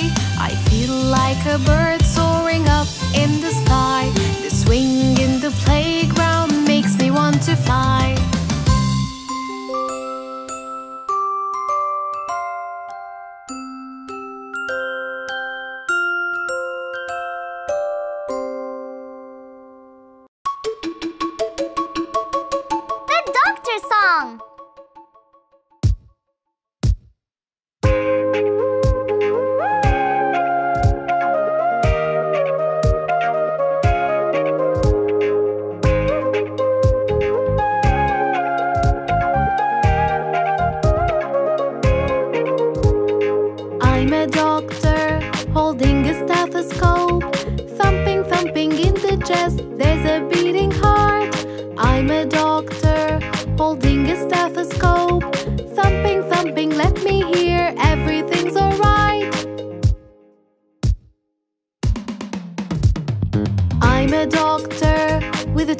I feel like a bird soaring up in the sky. The swing in the playground makes me want to fly. With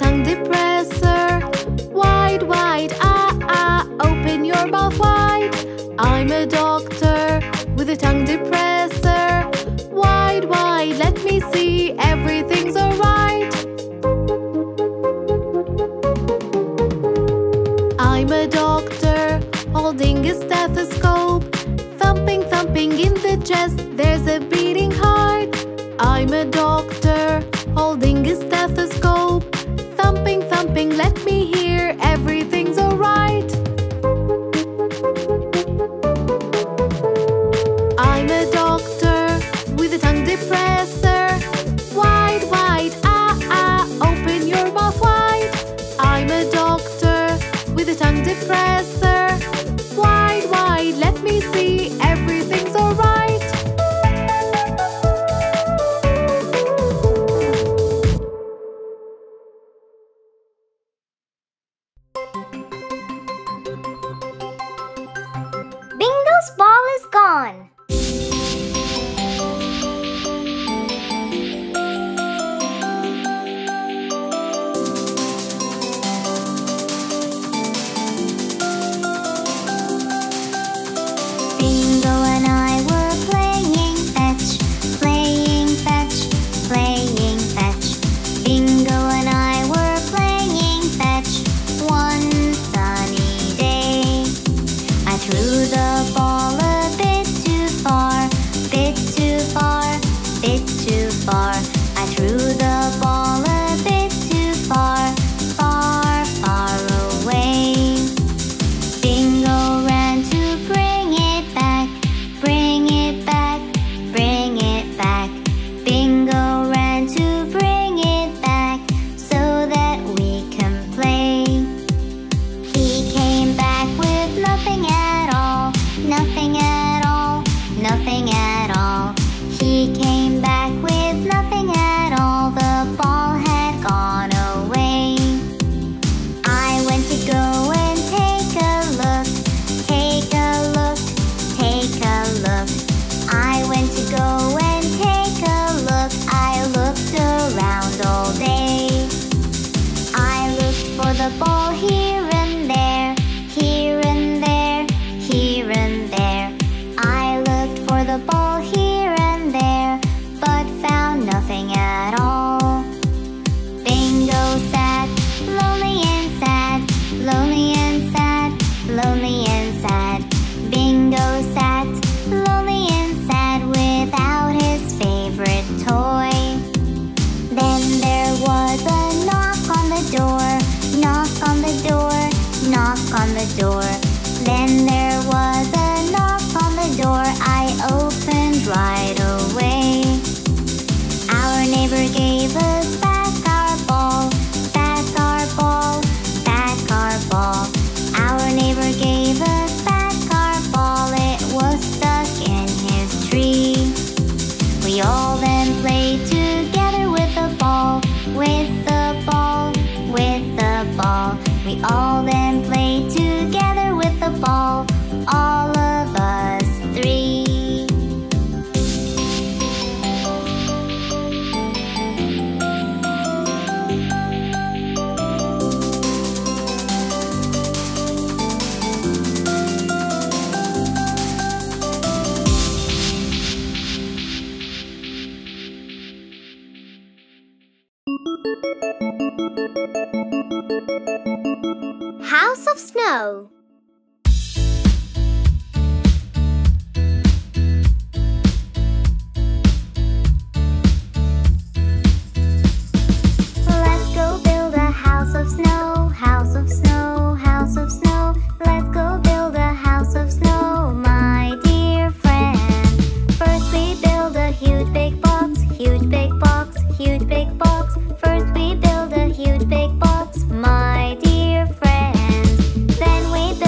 the ball, with the ball. We all then played together with the ball, all of us three. House of Snow. Let's go build a house of snow, house of snow, house of snow. Let's go build a house of snow, my dear friend. First we build a huge big box, huge big box, huge big box. First we build a huge big box, my dear friend. Then we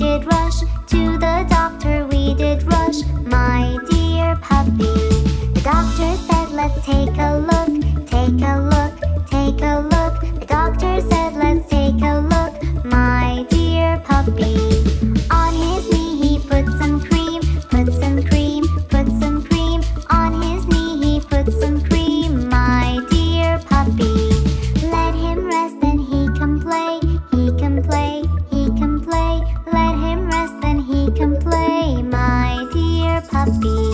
did rush to the doctor, we did rush, my dear puppy. The doctor said, let's take a look, take a look, take a look. The doctor said, let's take a look, my dear puppy. On his knee he put some cream, put some cream, put some cream. On his knee he put some cream, my dear puppy. Let him rest, then he can play, he can play, he can play. Let him rest, then he can play, my dear puppy.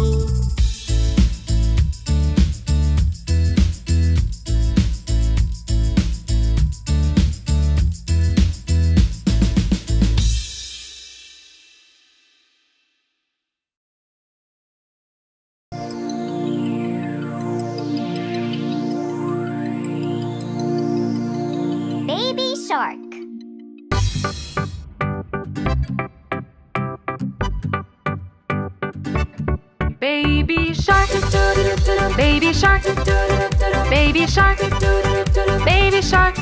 Shark. Baby shark, baby shark, baby shark, baby shark.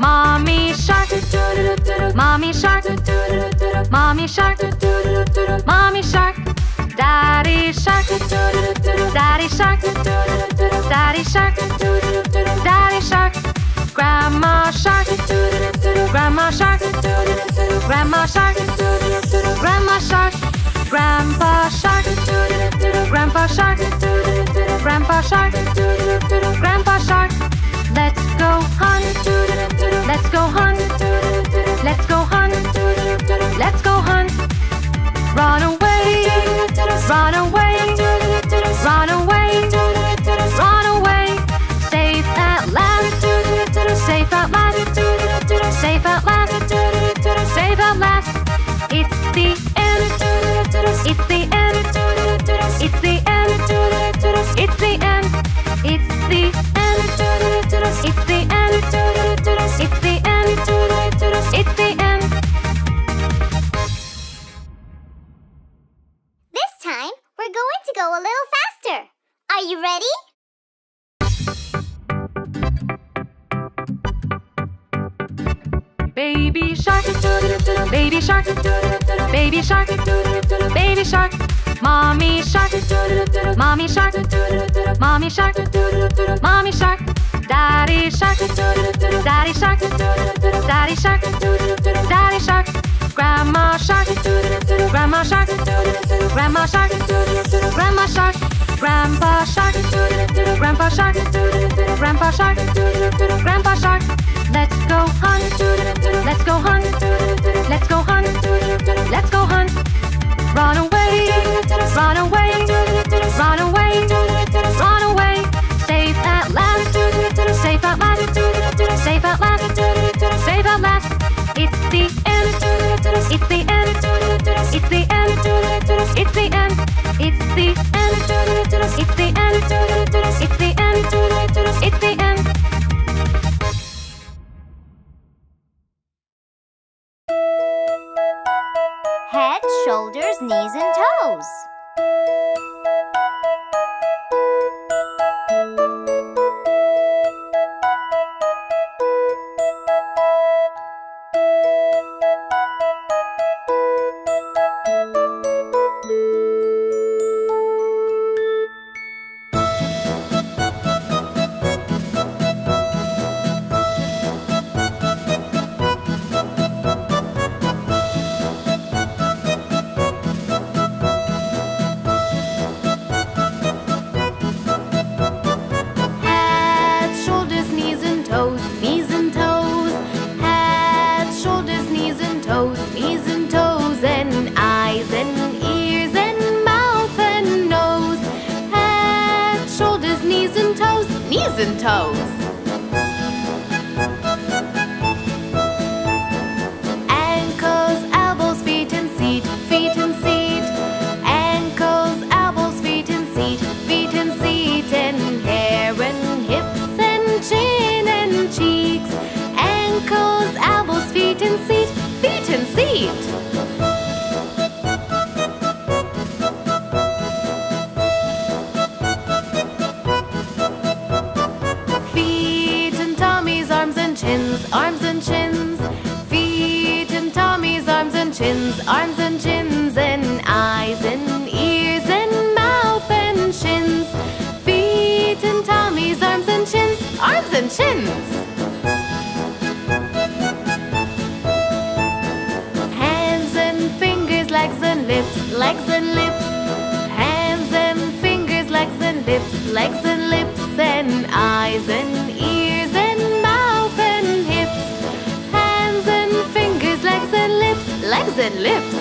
Mommy shark, mommy shark, mommy shark, mommy shark. Daddy shark, daddy shark, daddy shark, daddy shark. Grandma shark, grandma shark, grandma shark, grandma shark. Grandpa shark, grandpa shark, grandpa shark, grandpa shark. Let's go hunt, let's go hunt, let's go hunt, let's go hunt. Run away, run away, run away, run away. Safe at last, safe at last, safe at last, safe at last. It's the end, it's the end, it's the end, it's the end, it's the end, it's the end, it's the end, it's the end. This time, we're going to go a little faster. Are you ready? Baby shark, baby shark, baby shark, baby shark. Mommy shark, mommy shark, mommy shark, mommy shark. Daddy shark, daddy shark, daddy shark, daddy shark. Grandma shark, grandma shark, grandma shark, grandma shark. Grandpa shark, grandpa shark, grandpa shark, grandpa shark. Let's go hunt, let's go hunt, let's go hunt, let's go hunt. Run away, run away, run away, run away. Safe at last, safe at last, safe at last, safe at last. It's the end, it's the end, it's the end, it's the end, it's the end, it's the end, it's the end, it's the end. Head, shoulders, knees, and toes. And toes. Ankles, elbows, feet and seat, feet and seat. Ankles, elbows, feet and seat, feet and seat. And hair and hips and chin and cheeks. Ankles, elbows, feet and seat, feet and seat. Arms and chins, arms and chins, feet and tummies, arms and chins, arms legs and lips, hands and fingers, legs and lips, legs and lips, and eyes and ears and mouth and hips, hands and fingers, legs and lips, legs and lips.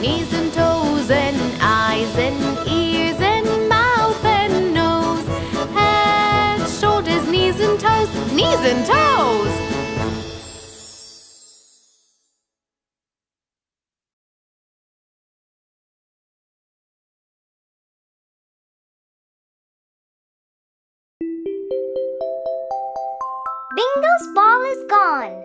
Knees and toes and eyes and ears and mouth and nose, head, shoulders, knees and toes, knees and toes. Bingo's ball is gone.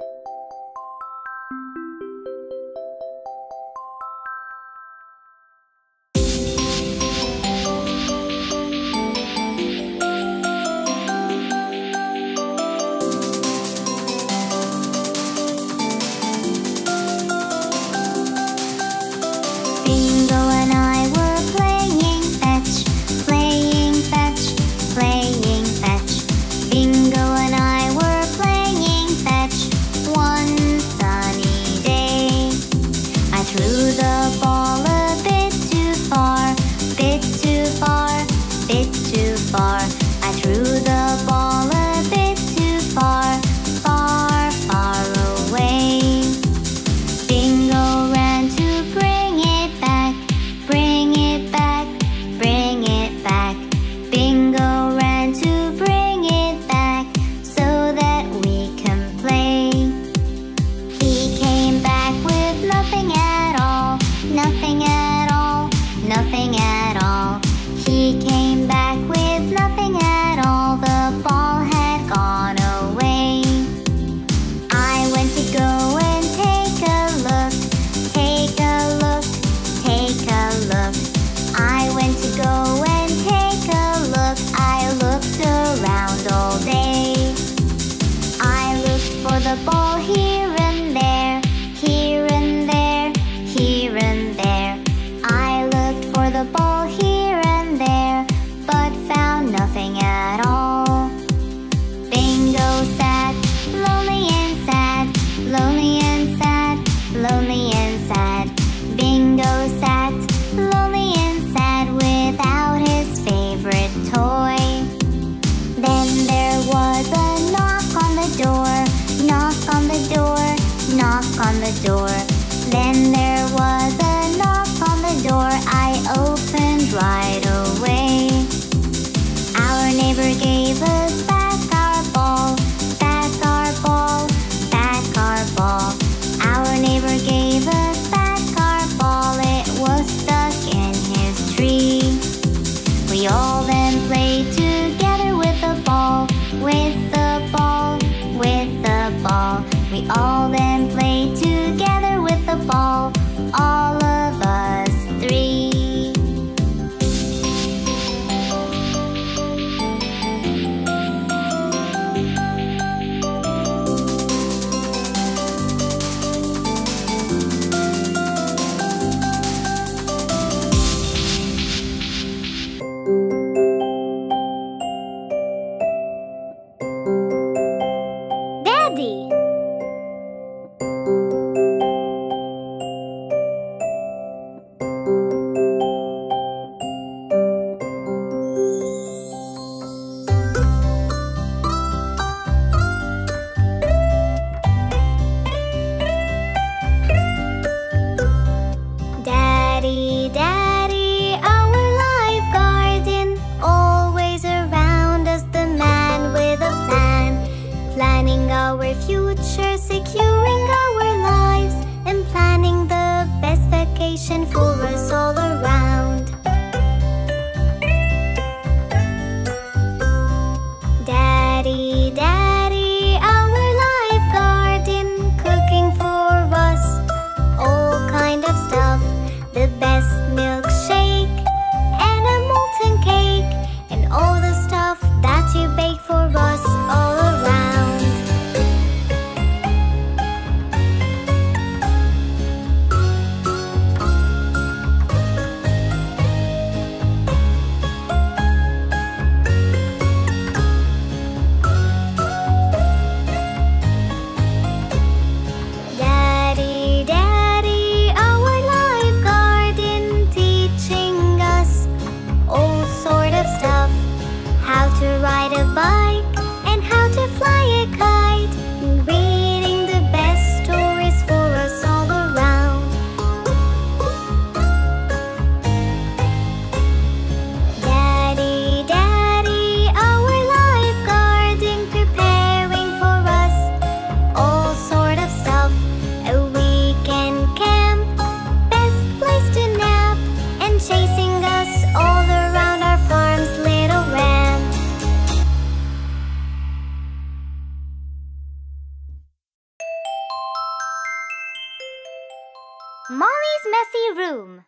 Molly's Messy Room.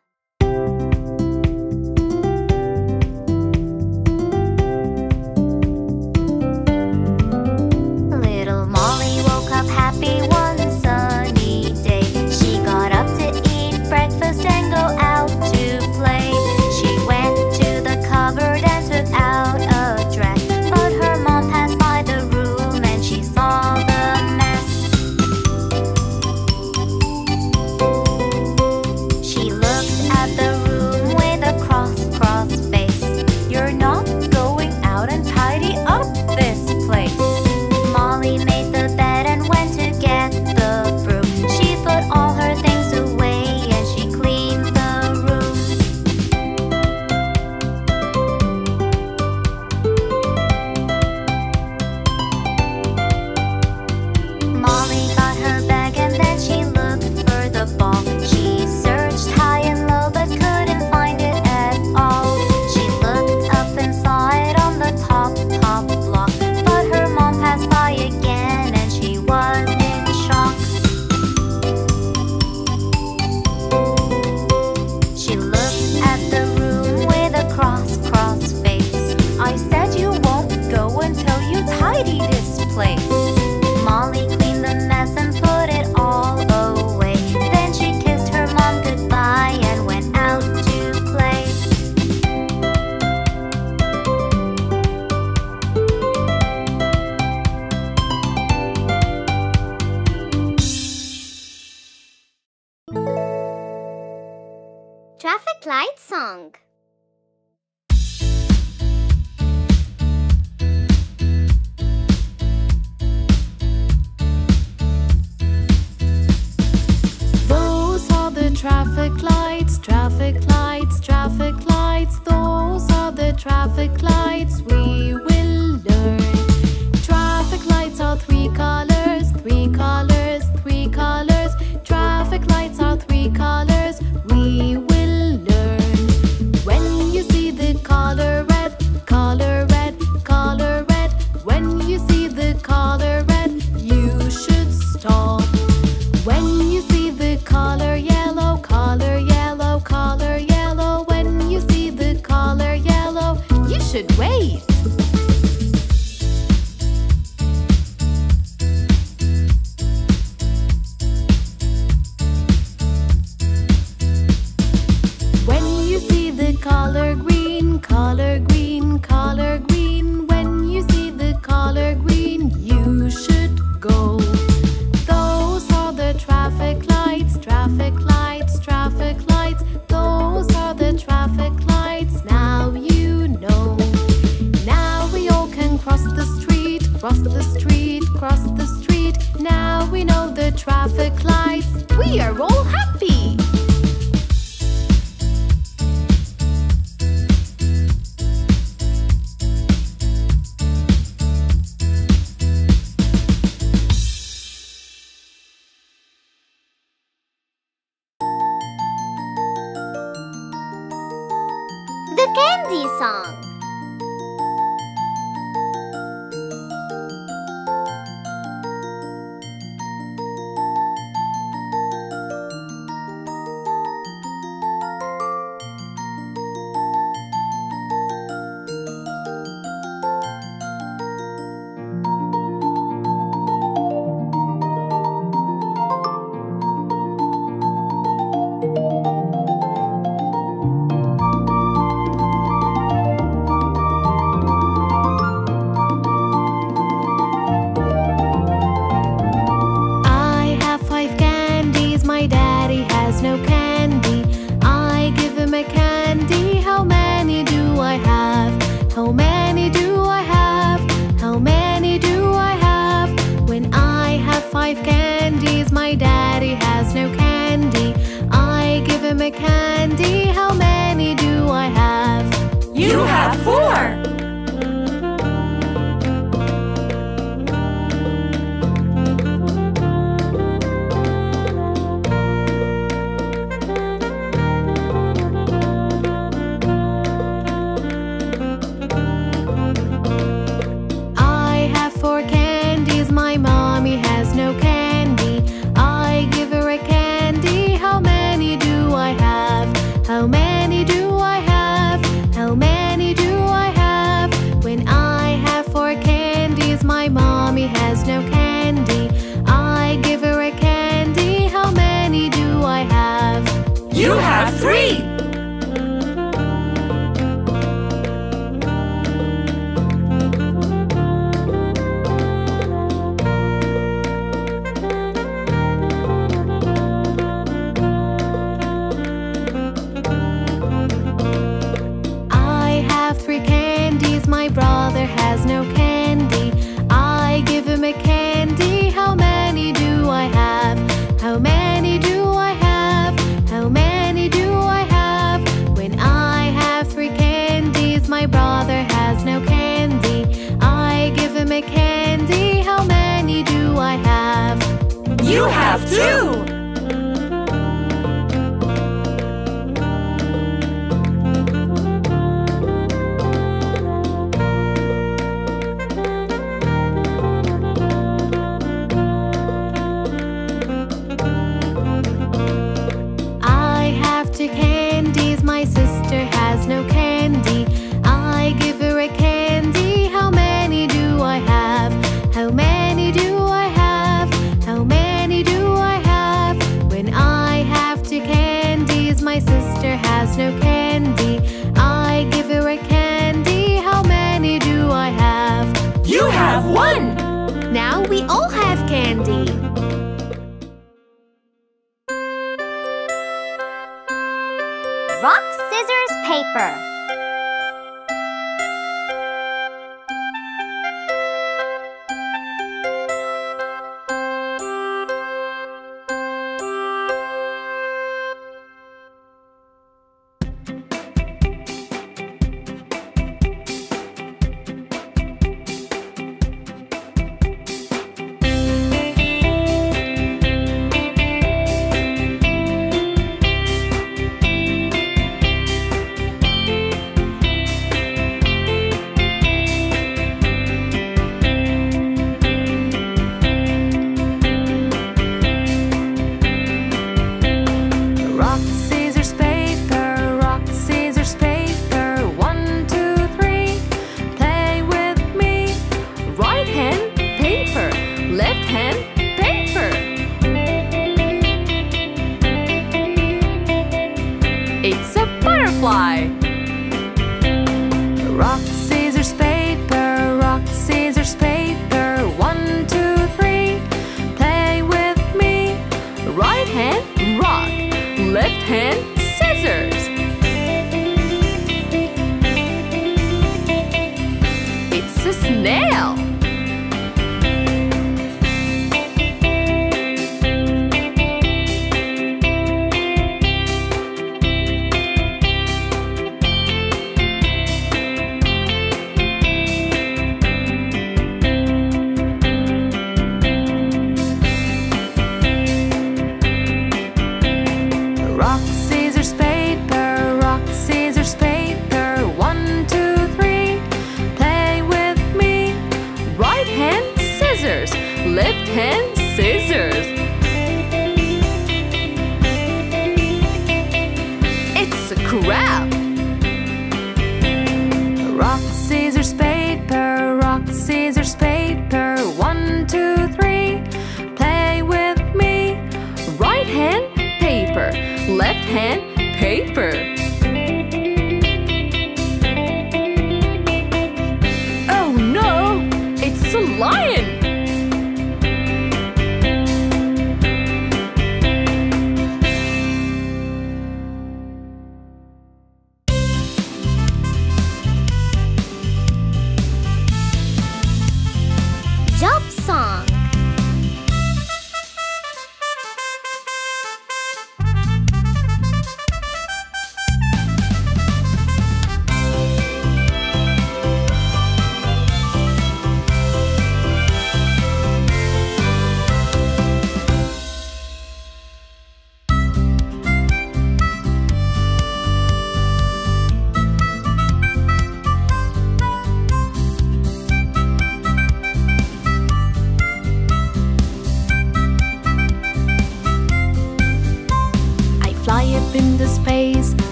Little Molly woke up happy one sunny day. She got up to eat breakfast and go out to play. She went to the cupboard and took out a dress, but her mom passed by the room and she saw the have two!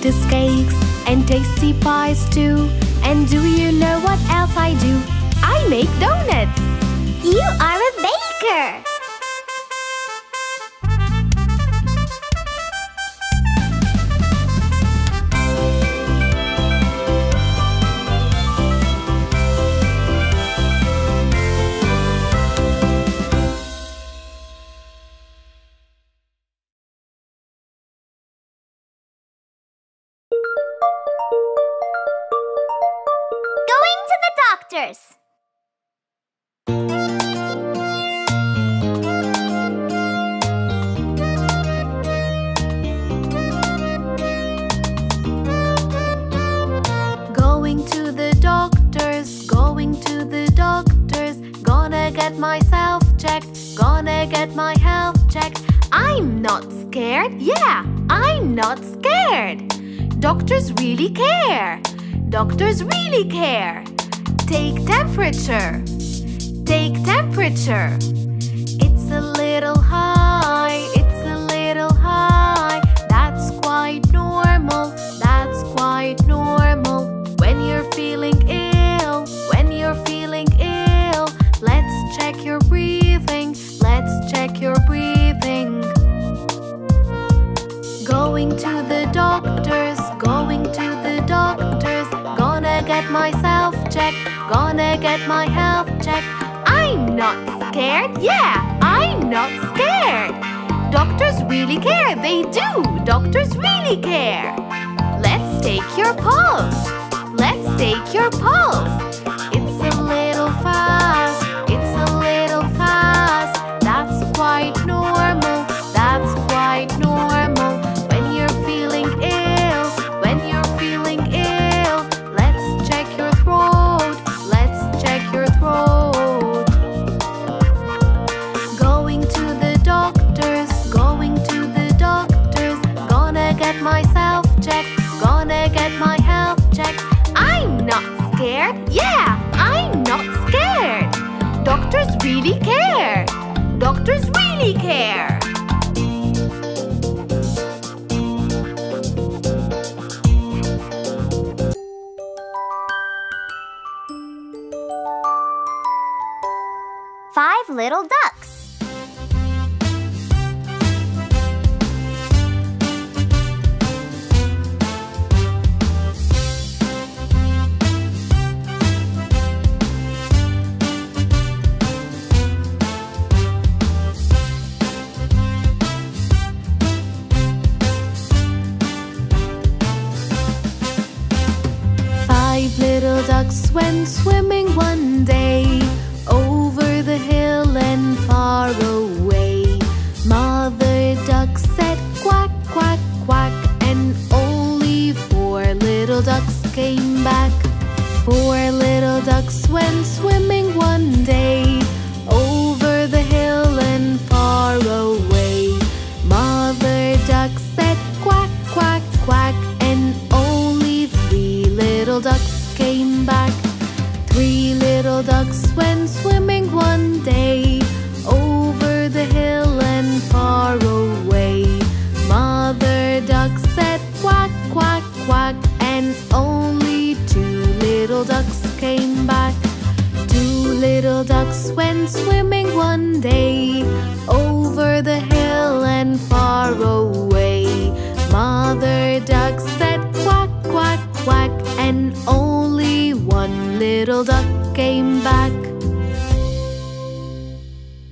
sweetest cakes and tasty pies too. And do you know what else I do? I make donuts! You are a baker! Doctors. Going to the doctors, going to the doctors, gonna get myself checked, gonna get my health checked. I'm not scared, yeah, I'm not scared. Doctors really care, doctors really care. Take temperature, take temperature. It's a little high, it's a little high. That's quite normal, that's quite normal. When you're feeling ill, when you're feeling ill, let's check your breathing, let's check your breathing. Going to the doctors, going to the doctors, gonna get myself checked, gonna get my health checked. I'm not scared, yeah, I'm not scared. Doctors really care, they do, doctors really care. Let's take your pulse, let's take your pulse. It's a little fast, it's a little fast. That's quite normal, that's quite normal. When you're feeling ill, when you're feeling ill, let's check your throat, let's check your throat. Going to the doctors, going to the doctors, gonna get myself checked, gonna get my health checked. I'm not scared, yeah, I'm not scared. Doctors really care, doctors really care. Five little ducks. Five little ducks went swimming one day, over the hill and far away. Mother duck said quack, quack, quack, and only four little ducks came back. Four little ducks went swimming one day, over the hill and far away. Mother duck said quack, quack, quack, and only three little ducks came back. Three little ducks went swimming one day, over the hill and far away. Mother duck said quack, quack, quack, and only two little ducks came back. Two little ducks went swimming one day, over the hill and far away. Mother duck said quack, quack, quack, and only one little duck came back.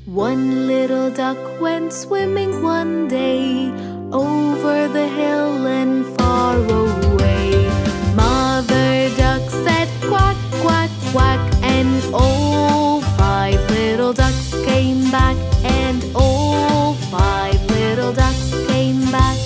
One little duck went swimming one day, over the hill and far away. Mother duck said quack, quack, quack, and all five little ducks came back, and all five little ducks came back.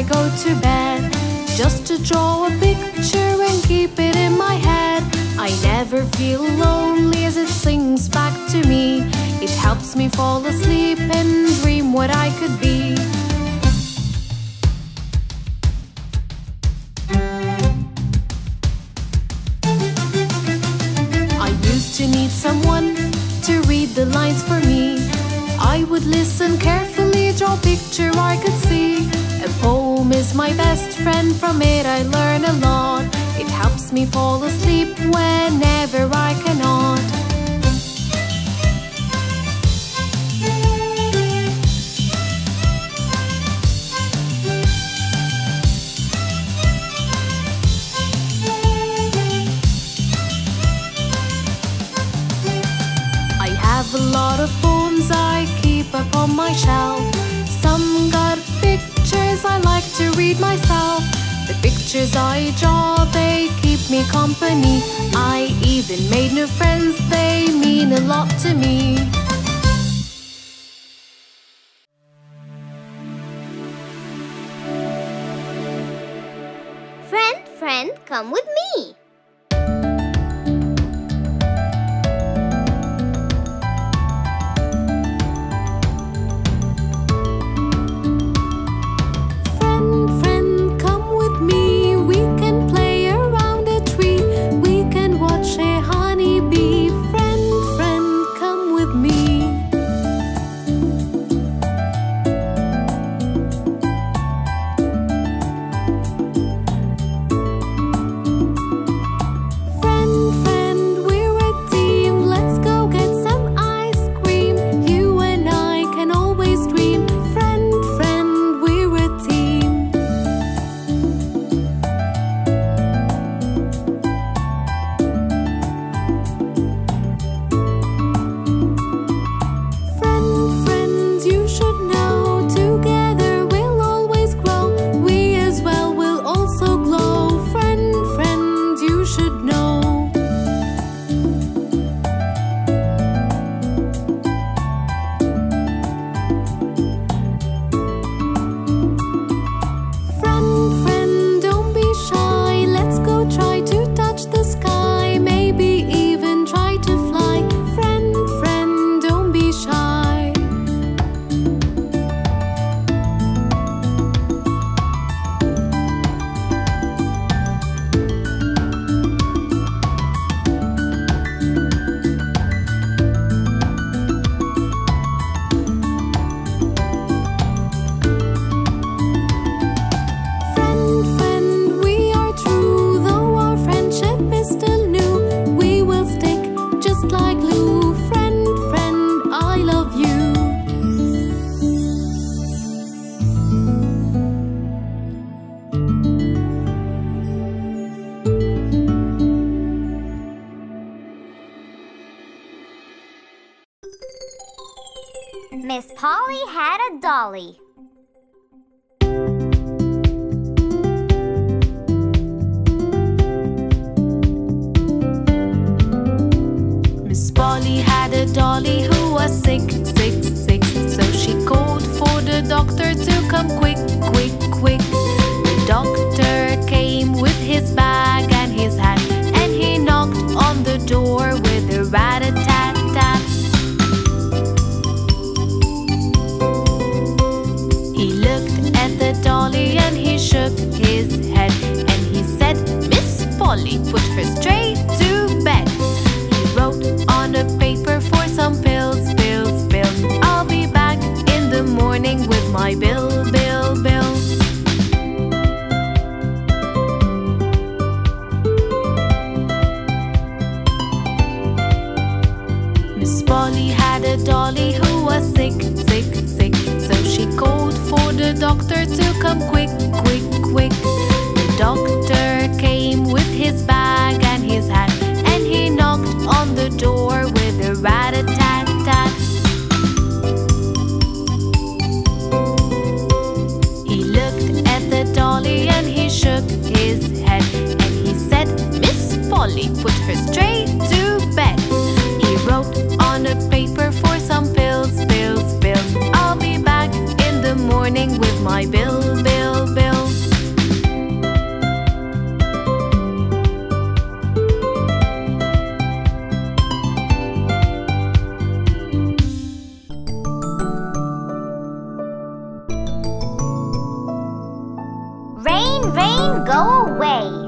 I go to bed, just to draw a picture and keep it in my head. I never feel lonely as it sings back to me. It helps me fall asleep and dream what I could be. I used to need someone to read the lines for me. I would listen carefully, draw a picture I could see. A poem is my best friend, from it I learn a lot. It helps me fall asleep whenever I cannot. I have a lot of poems I keep up on my shelf. Some got pictures I like to read myself. The pictures I draw, they keep me company. I even made new friends, they mean a lot to me. Friend, friend, come with me. Miss Polly had a dolly. Miss Polly had a dolly who was sick, sick, sick. So she called for the doctor to come quick, quick, quick. The doctor came with his bag and his hat, and he knocked on the door with a rat-a-tat-tat. Dolly, and he shook his head, and he said, Miss Polly, put her straight to bed. He wrote on a paper for some pills, pills, pills. I'll be back in the morning with my bill, bill, bill. Miss Polly had a dolly who was sick, sick, sick. So she called for the doctor to come quick, quick, quick. The doctor came with his bag and his hat, and he knocked on the door with a rat-a-tat-tat. He looked at the dolly and he shook his head, and he said, Miss Polly, put her straight to bed. He wrote on a paper for some pills, pills, pills. I'll be back in the morning with my bill, bill, bill. go away.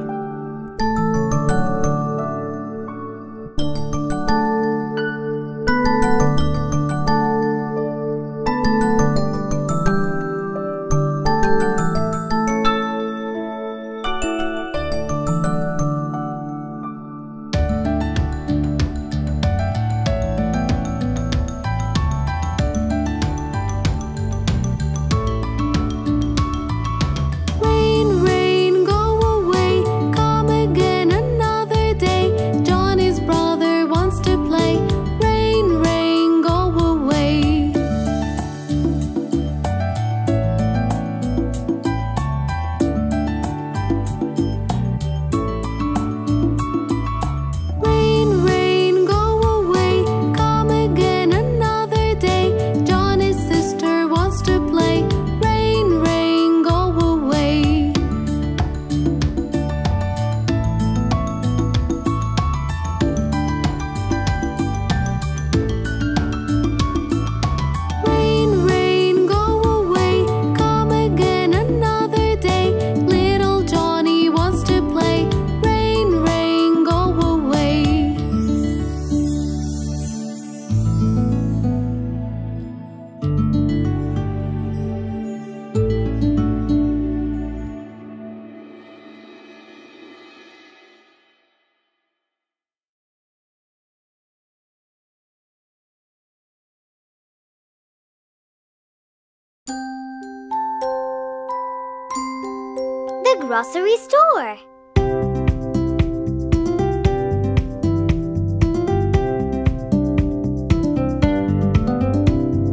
Grocery store.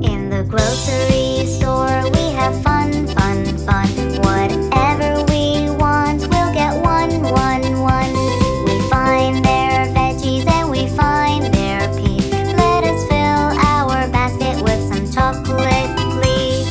In the grocery store we have fun, fun, fun. Whatever we want we'll get one, one, one. We find their veggies and we find their peas. Let us fill our basket with some chocolate, please.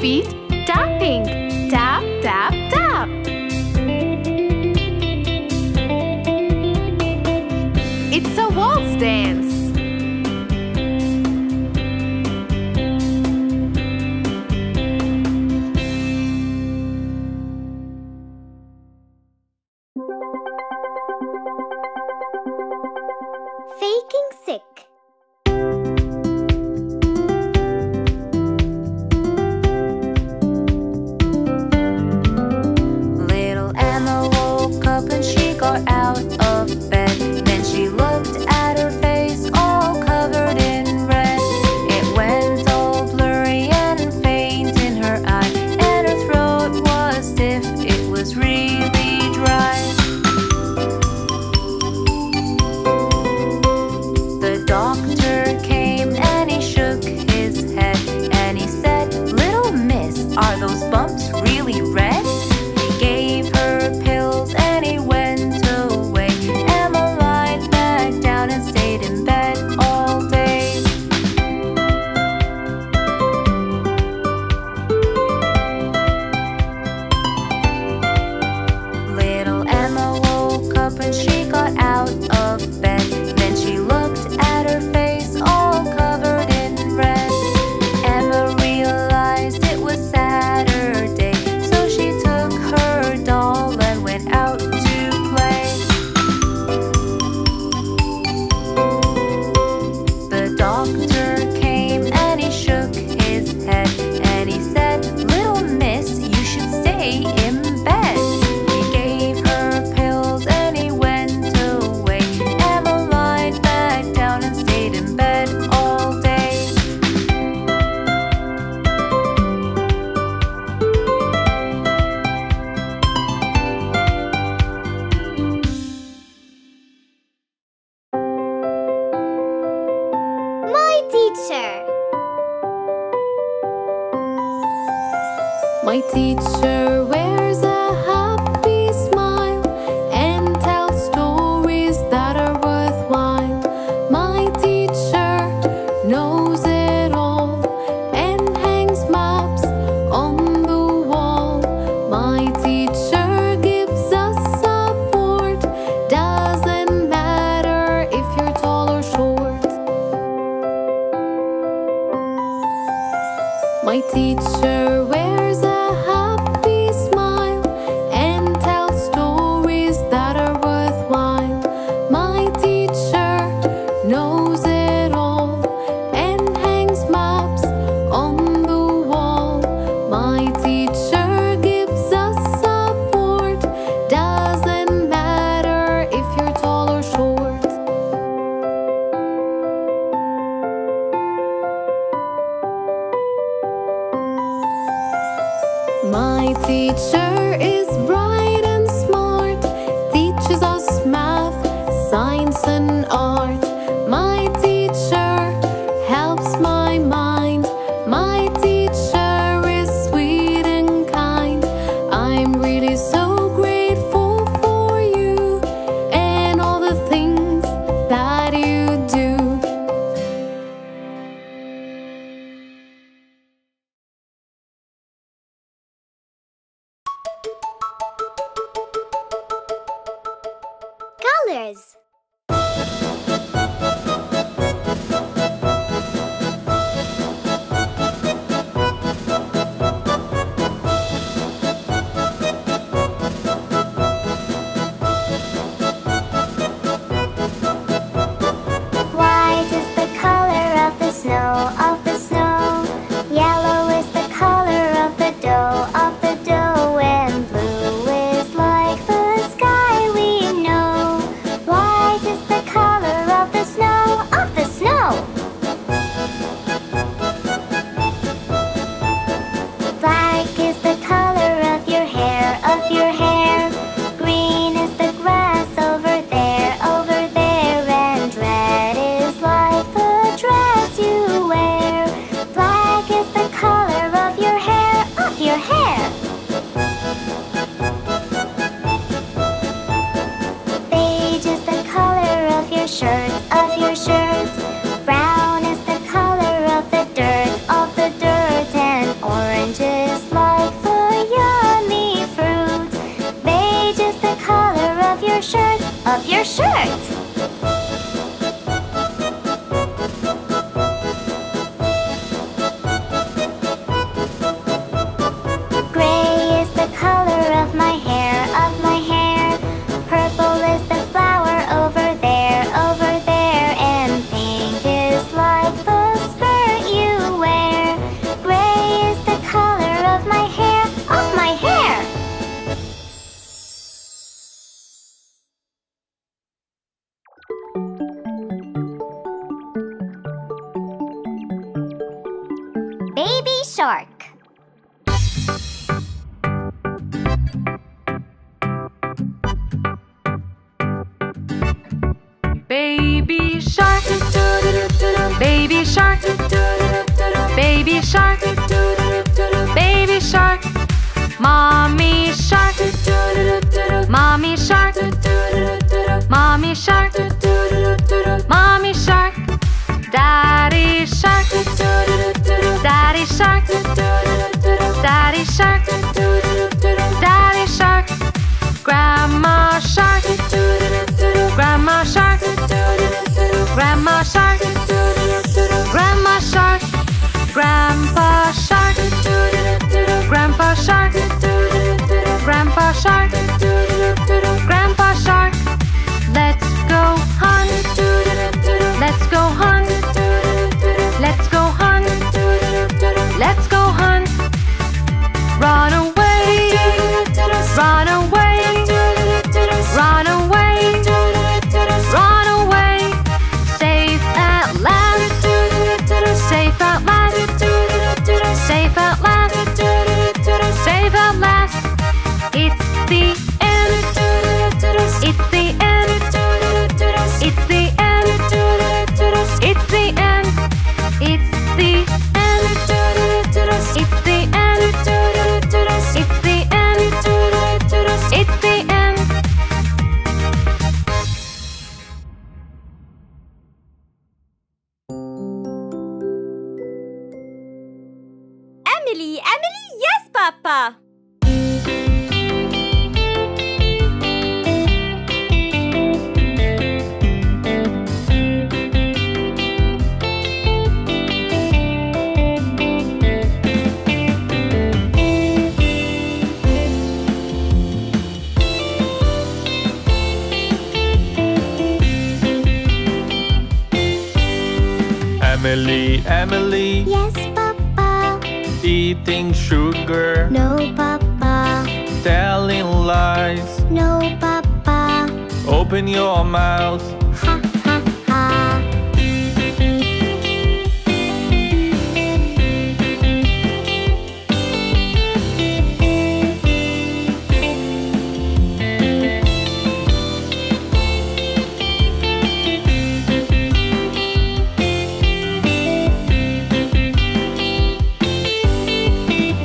feet, tapping. Tap, tap, tap. It's a waltz dance. Faking sick. My teacher wears a happy smile and tells stories that are worthwhile. My teacher knows it all and hangs maps on the wall. My teacher gives us support, doesn't matter if you're tall or short. My teacher wears a My teacher is bright and smart, teaches us math, science and art. My teacher helps my mind. My teacher is sweet and kind. I'm really so grateful for you and all the things that you do. Colors. Brown is the color of the dirt, of the dirt, and orange is up your shirt. Gray is the color of my hair, of my hair. Purple is the flower over there, over there. And pink is like the skirt you wear. Gray is the color of my hair, of my hair. Baby Shark. Baby Shark, Baby Shark, Baby Shark, Baby Shark, Mommy Shark, Mommy Shark, Mommy Shark, Mommy Shark, Daddy Shark, Daddy Shark, Daddy Shark, Daddy Shark, Grandma Shark, Grandma Shark, Grandma Shark, Grandma Shark, Grandpa Shark, Grandpa Shark, Grandpa Shark, Grandpa Shark. Let's go hunt, let's go hunt, let's go hunt, let's go hunt. Run away, run away, run away, run away. Safe at last, safe at last, safe at last, safe at last. It's the end, it's the end, it's the end, it's the end, it's the end, it's the end, it's the end, it's the end. Emily, Emily, yes, Papa. Emily, Emily, yes, Papa. Eating sugar, no, Papa. Telling lies, no, Papa. Open your mouth, ha, ha, ha.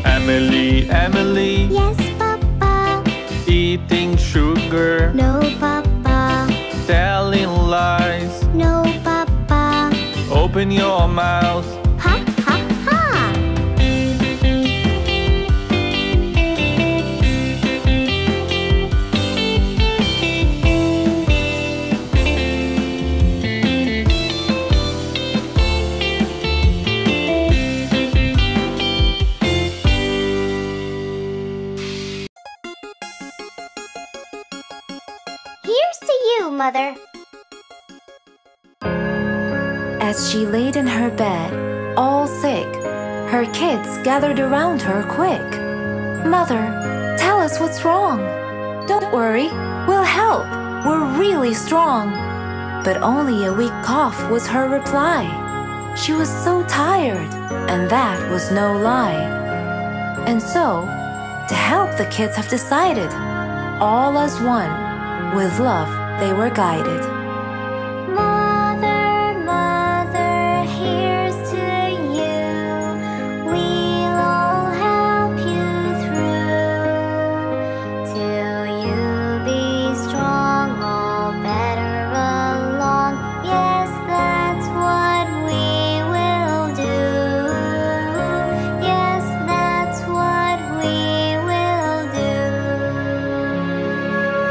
Emily, Emily, yes, Papa. Eating sugar, no, Papa. Telling lies, no, Papa. Open your mouth, ha, ha, ha. Mother. As she laid in her bed, all sick, her kids gathered around her quick. Mother, tell us what's wrong. Don't worry, we'll help. We're really strong. But only a weak cough was her reply. She was so tired, and that was no lie. And so, to help, the kids have decided, all as one, with love they were guided. Mother, mother, here's to you. We'll all help you through. Till you be strong, all better along. Yes, that's what we will do. Yes, that's what we will do. Thank you.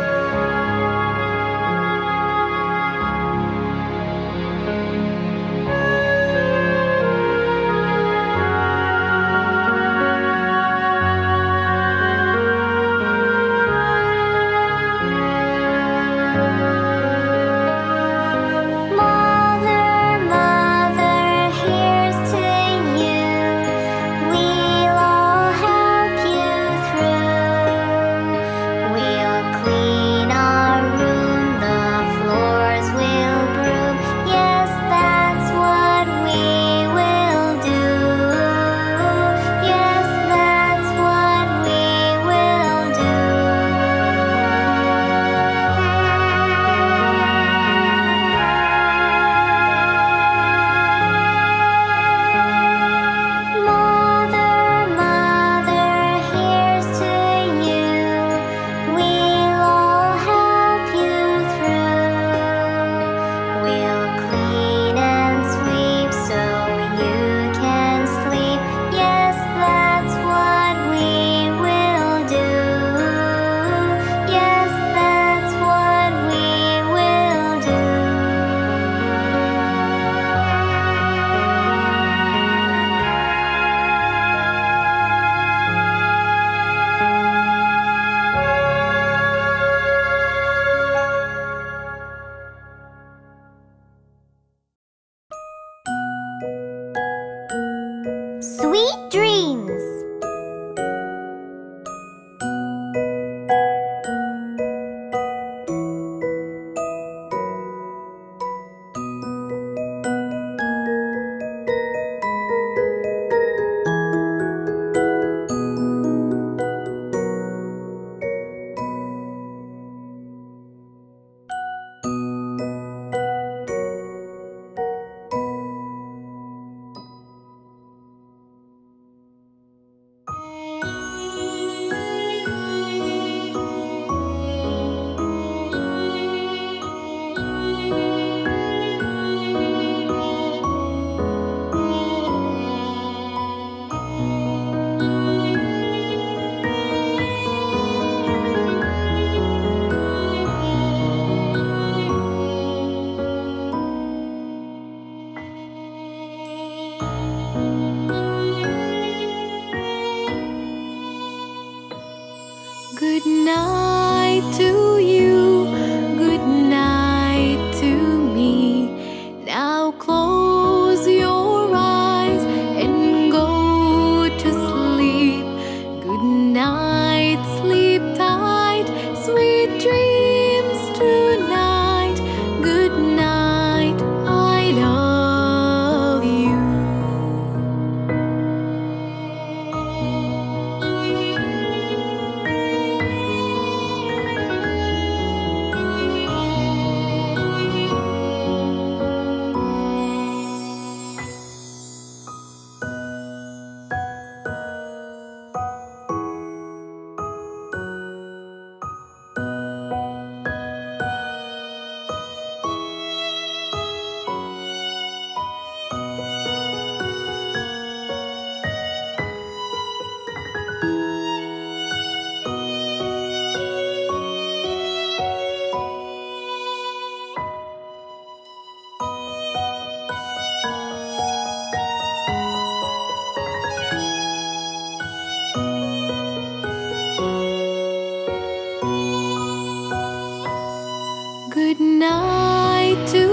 good night to